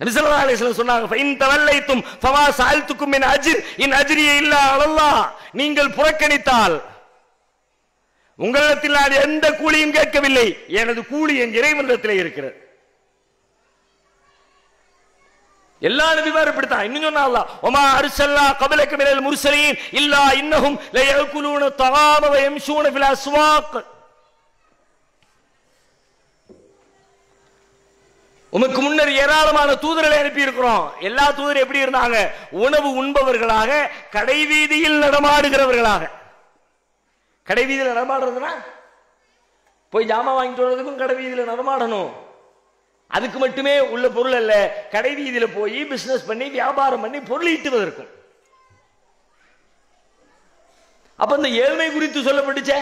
நபி ஸல்லல்லாஹு அலைஹி வஸல்லம் சொன்னாங்க, ஃபைன் தவல்லைதும் ஃபமா ஸஅல்துக்கும் மின் அஜ்ர், இன் அஜ்ரிய இல்லா அலல்லாஹ். நீங்கள் புறக்கணித்தால் உங்களிடத்தில் நான் எந்த கூலியும் கேட்கவில்லை, எனது கூலி என் இறைவனிடத்திலே இருக்கிறது. எல்லா நபிமாரும் இப்படித்தான். இன்னும் சொன்னா அல்லாஹ், ஒமா அர்ஸல்னாக கபலக மினல் முர்ஸலீன் இல்லா இன்னஹும் லயகுலூன தஆம வ யம்ஷூன ஃபில் அஸ்வாக். உமக்கு முன்னர் ஏராளமான தூதர்களை அனுப்பி இருக்கிறோம். எல்லா தூதர் எப்படி இருந்தாங்க? உணவு உண்பவர்களாக, கடைவீதியில் நடமாடுகிறவர்களாக. கடைவீதியில் நடமாடுறதுன்னா போய் ஜாமான் வாங்கிட்டு வர்றதுக்கும் கடைவீதியில் நடமாடணும், அதுக்கு மட்டுமே உள்ள பொருள் அல்ல. கடை வீதியில போய் பிசினஸ் பண்ணி வியாபாரம் பண்ணி பொருள் ஈட்டுவதற்கும். அப்ப இந்த ஏழ்மை குறித்து சொல்லப்பட்டுச்சே.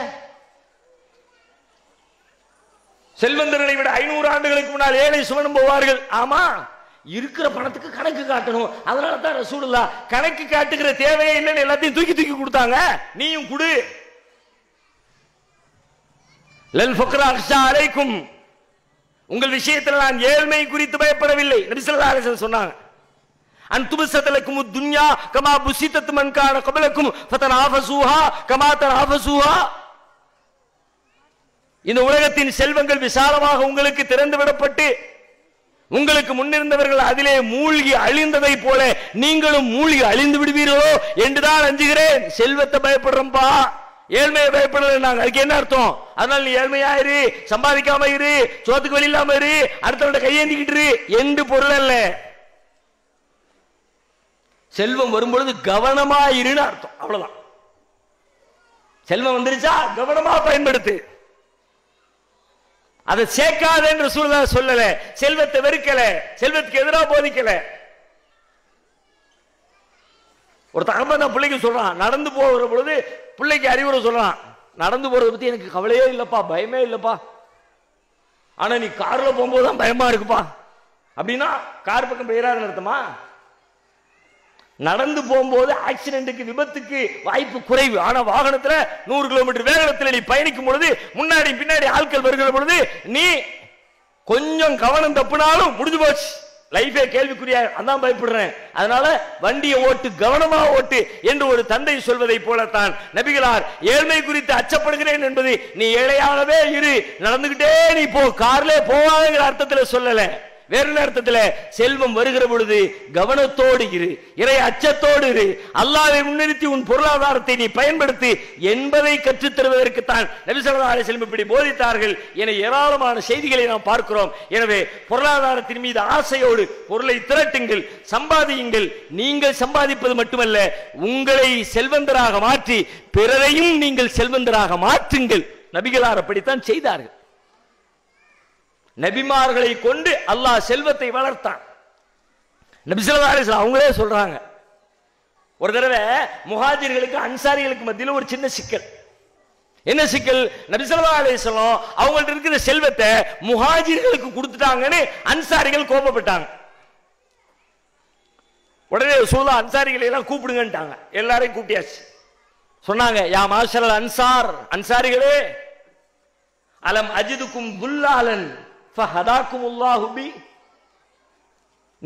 செல்வந்தர்களை விட ஐநூறு ஆண்டுகளுக்கு முன்னால் ஏழை சுமனம் போவார்கள். ஆமா, இருக்கிற பணத்துக்கு கணக்கு காட்டணும். அதனால தான் ரசூலுல்லாஹ் கணக்கு காட்டுகிற தேவையே இல்லைன்னு எல்லாத்தையும் தூக்கி தூக்கி கொடுத்தாங்க. நீயும் குடு. லல் ஃபக்ர அக்ஷா அலைக்கும், உங்கள் விஷயத்தில் நான் ஏழ்மை குறித்து பயப்படவில்லை. நபி ஸல்லல்லாஹு அலைஹி வஸல்லம் சொன்னாங்க, அன் துபஸதலகுமு துன்யா கமா புஸிதத் மன் கான கபலகும் ஃபதனாஃபஸூஹா கமா தனாஃபஸூஹா. இந்த உலகத்தின் செல்வங்கள் விசாலமாக உங்களுக்கு திறந்து விடப்பட்டு உங்களுக்கு முன்னிருந்தவர்கள் அதிலே மூழ்கி அழிந்ததை போல நீங்களும் மூழ்கி அழிந்து விடுவீர்களோ என்றுதான் அஞ்சுகிறேன். செல்வத்தை பயப்படுறோம்பா, ஏழ்மையை பயப்படலாம். அதுக்கு என்ன அர்த்தம்? அதனால நீ ஏழ்மையா இரு, சம்பாதிக்காம இரு, சோத்துக்கு வழி இல்லாம இரு, அடுத்தவங்க கையேந்திக்கிட்டு இரு என்று பொருள் அல்ல. செல்வம் வரும்பொழுது கவனமா இருன்னு அர்த்தம், அவ்வளவுதான். செல்வம் வந்துருச்சா கவனமா பயன்படுத்து. அதை சேர்க்காது என்று ரசூலுல்லாஹ் சொல்லல, செல்வத்தை வெறுக்கல, செல்வத்துக்கு எதிராக போதிக்கல. ஒரு தகப்பன் நான் பிள்ளைக்கு சொல்றான், நடந்து போகிற பொழுது பிள்ளைக்கு அறிவுரை சொல்றான், நடந்து போறதை பத்தி எனக்கு கவலையே இல்லப்பா, பயமே இல்லப்பா, ஆனா நீ கார்ல போகும்போதுதான் பயமா இருக்குப்பா அப்படின்னா கார் பக்கம் பெயராக நடத்துமா? நடந்து போகும்போது ஆக்சிடென்ட்டுக்கு விபத்துக்கு வாய்ப்பு குறைவு. ஆனா வாகனத்துல நூறு கிலோமீட்டர் வேகத்தில் நீ பயணிக்கும் பொழுது முன்னாடி பின்னாடி ஆட்கள் வருகிற பொழுது நீ கொஞ்சம் கவனம் தப்புனாலும் முடிஞ்சு போச்சு, லைஃபே கேள்விக்குரிய. அதான் பயப்படுறேன், அதனால வண்டியை ஓட்டு, கவனமா ஓட்டு என்று ஒரு தந்தை சொல்வதை போலத்தான் நபிகளார் ஏழ்மை குறித்து அச்சப்படுகிறேன் என்பது நீ ஏழையாகவே இரு, நடந்துகிட்டே நீ போ, கார்லே போவாங்கிற அர்த்தத்தில் சொல்லல, வேறு நேரத்தில் செல்வம் வருகிற பொழுது கவனத்தோடு இரு, இறை அச்சத்தோடு இரு, அல்லாஹ்வை முன்னிறுத்தி உன் பொருளாதாரத்தை நீ பயன்படுத்தி என்பதை கற்றுத் தருவதற்குத்தான் நபி ஸல்லல்லாஹு அலைஹி வஸல்லம் இப்படி போதித்தார்கள் என ஏராளமான செய்திகளை நாம் பார்க்கிறோம். எனவே பொருளாதாரத்தின் மீது ஆசையோடு பொருளை திரட்டுங்கள், சம்பாதியுங்கள். நீங்கள் சம்பாதிப்பது மட்டுமல்ல, உங்களை செல்வந்தராக மாற்றி பிறரையும் நீங்கள் செல்வந்தராக மாற்றுங்கள். நபிகளார் அப்படித்தான் செய்தார்கள். நபிமார்களை கொண்டு அல்லாஹ் செல்வத்தை வளர்த்தான். நபி ஸல்லல்லாஹு அலைஹி வஸல்லம் அவங்களே சொல்றாங்க, ஒரு தடவை முஹாஜிர்களுக்கு அன்சாரிகளுக்கு மத்தியில் ஒரு சின்ன சிக்கல். என்ன சிக்கல்? நபி ஸல்லல்லாஹு அலைஹி வஸல்லம் அவங்கள்ட்ட இருக்கிற செல்வத்தை முஹாஜிர்களுக்கு கொடுத்துட்டாங்கன்னு அன்சாரிகள் கோபப்பட்டாங்க. உடனே ரசூலுல்லாஹ் அன்சாரிகளை எல்லாம் கூப்பிடுங்கட்டாங்க. எல்லாரையும் கூப்பியாச்சு. சொன்னாங்க, யா மாஷரல் அன்சார், அன்சாரிகளே, அலம் அஜிதுக்கும் துல்லாலன்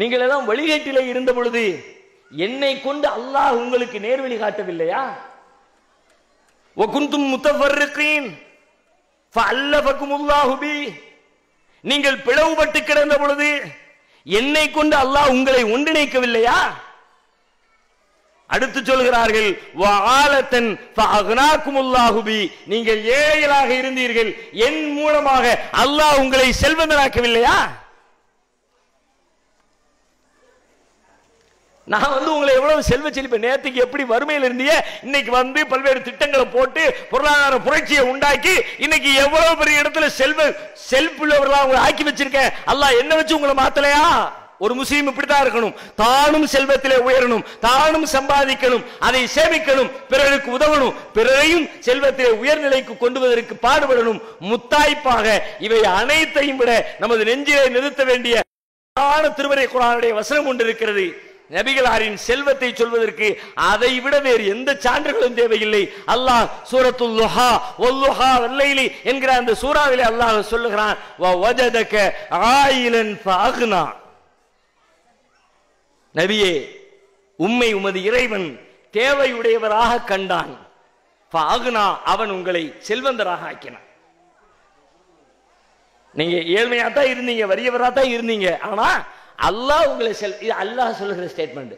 நீங்கள் எல்லாம் வழிகேட்டிலே இருந்த பொழுது என்னை கொண்டு அல்லாஹ் உங்களுக்கு நேர்வழி காட்டவில்லையா? நீங்கள் பிளவுபட்டு கிடந்த பொழுது என்னை கொண்டு அல்லாஹ் உங்களை ஒன்றிணைக்கவில்லையா? அடுத்து சொல்கிறார்கள், நீங்கள் ஏழைகளாக இருந்தீர்கள், என் மூலமாக அல்லாஹ் உங்களை செல்வந்தராக்கவில்லையா? நான் வந்து உங்களை எவ்வளவு செல்வ செழிப்பு, நேற்றுக்கு எப்படி வறுமையில் இருந்தீங்க, இன்னைக்கு வந்து பல்வேறு திட்டங்களை போட்டு பொருளாதார புரட்சியை உண்டாக்கி இன்னைக்கு எவ்வளவு பெரிய இடத்துல செல்வ செல்புள்ளவர்களா உங்களை ஆக்கி வச்சிருக்கேன், அல்லாஹ் என்ன வச்சு உங்களை மாத்தலையா? ஒரு முஸ்லீம் இப்படித்தான் இருக்கணும், தானும் செல்வத்திலே உயரணும், தானும் சம்பாதிக்கணும், அதை சேமிக்கணும், பிறருக்கு உதவணும், பிறரையும் செல்வத்திலே உயர்நிலைக்கு கொண்டு வருவதற்கு பாடுபடணும். முத்தாய்ப்பாக இவை அனைத்தையும் விட நமது நெஞ்சிலே நிறுத்த வேண்டிய திருமறை குர்ஆனுடைய வசனம் ஒன்று இருக்கிறது. நபிகளாரின் செல்வத்தை சொல்வதற்கு அதை விட வேறு எந்த சான்றுகளும் தேவையில்லை. அல்லாஹ் சூரத்துல் லுஹா வல் லுஹா வல் லைலி என்கிற அந்த சூறாவிலே அல்லாஹ் சொல்லுகிறான், வ வஜதக ஆயிலன் ஃபஅக்னா, நபியே உம்மை உமது இறைவன் தேவையுடையவராக கண்டான், பாகுனா அவன் உங்களை செல்வந்தராக ஆக்கினான். நீங்க ஏழ்மையா தான் இருந்தீங்க, வறியவராக தான் இருந்தீங்க, ஆனா அல்லாஹ் உங்களை செல் இது அல்லாஹ் சொல்லுகிற ஸ்டேட்மெண்ட்.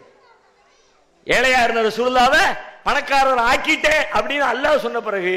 ஏழையா இருந்த ரசூலுல்லாஹ்வை பணக்காரர் ஆக்கிட்டேன் அப்படின்னு அல்லாஹ் சொன்ன பிறகு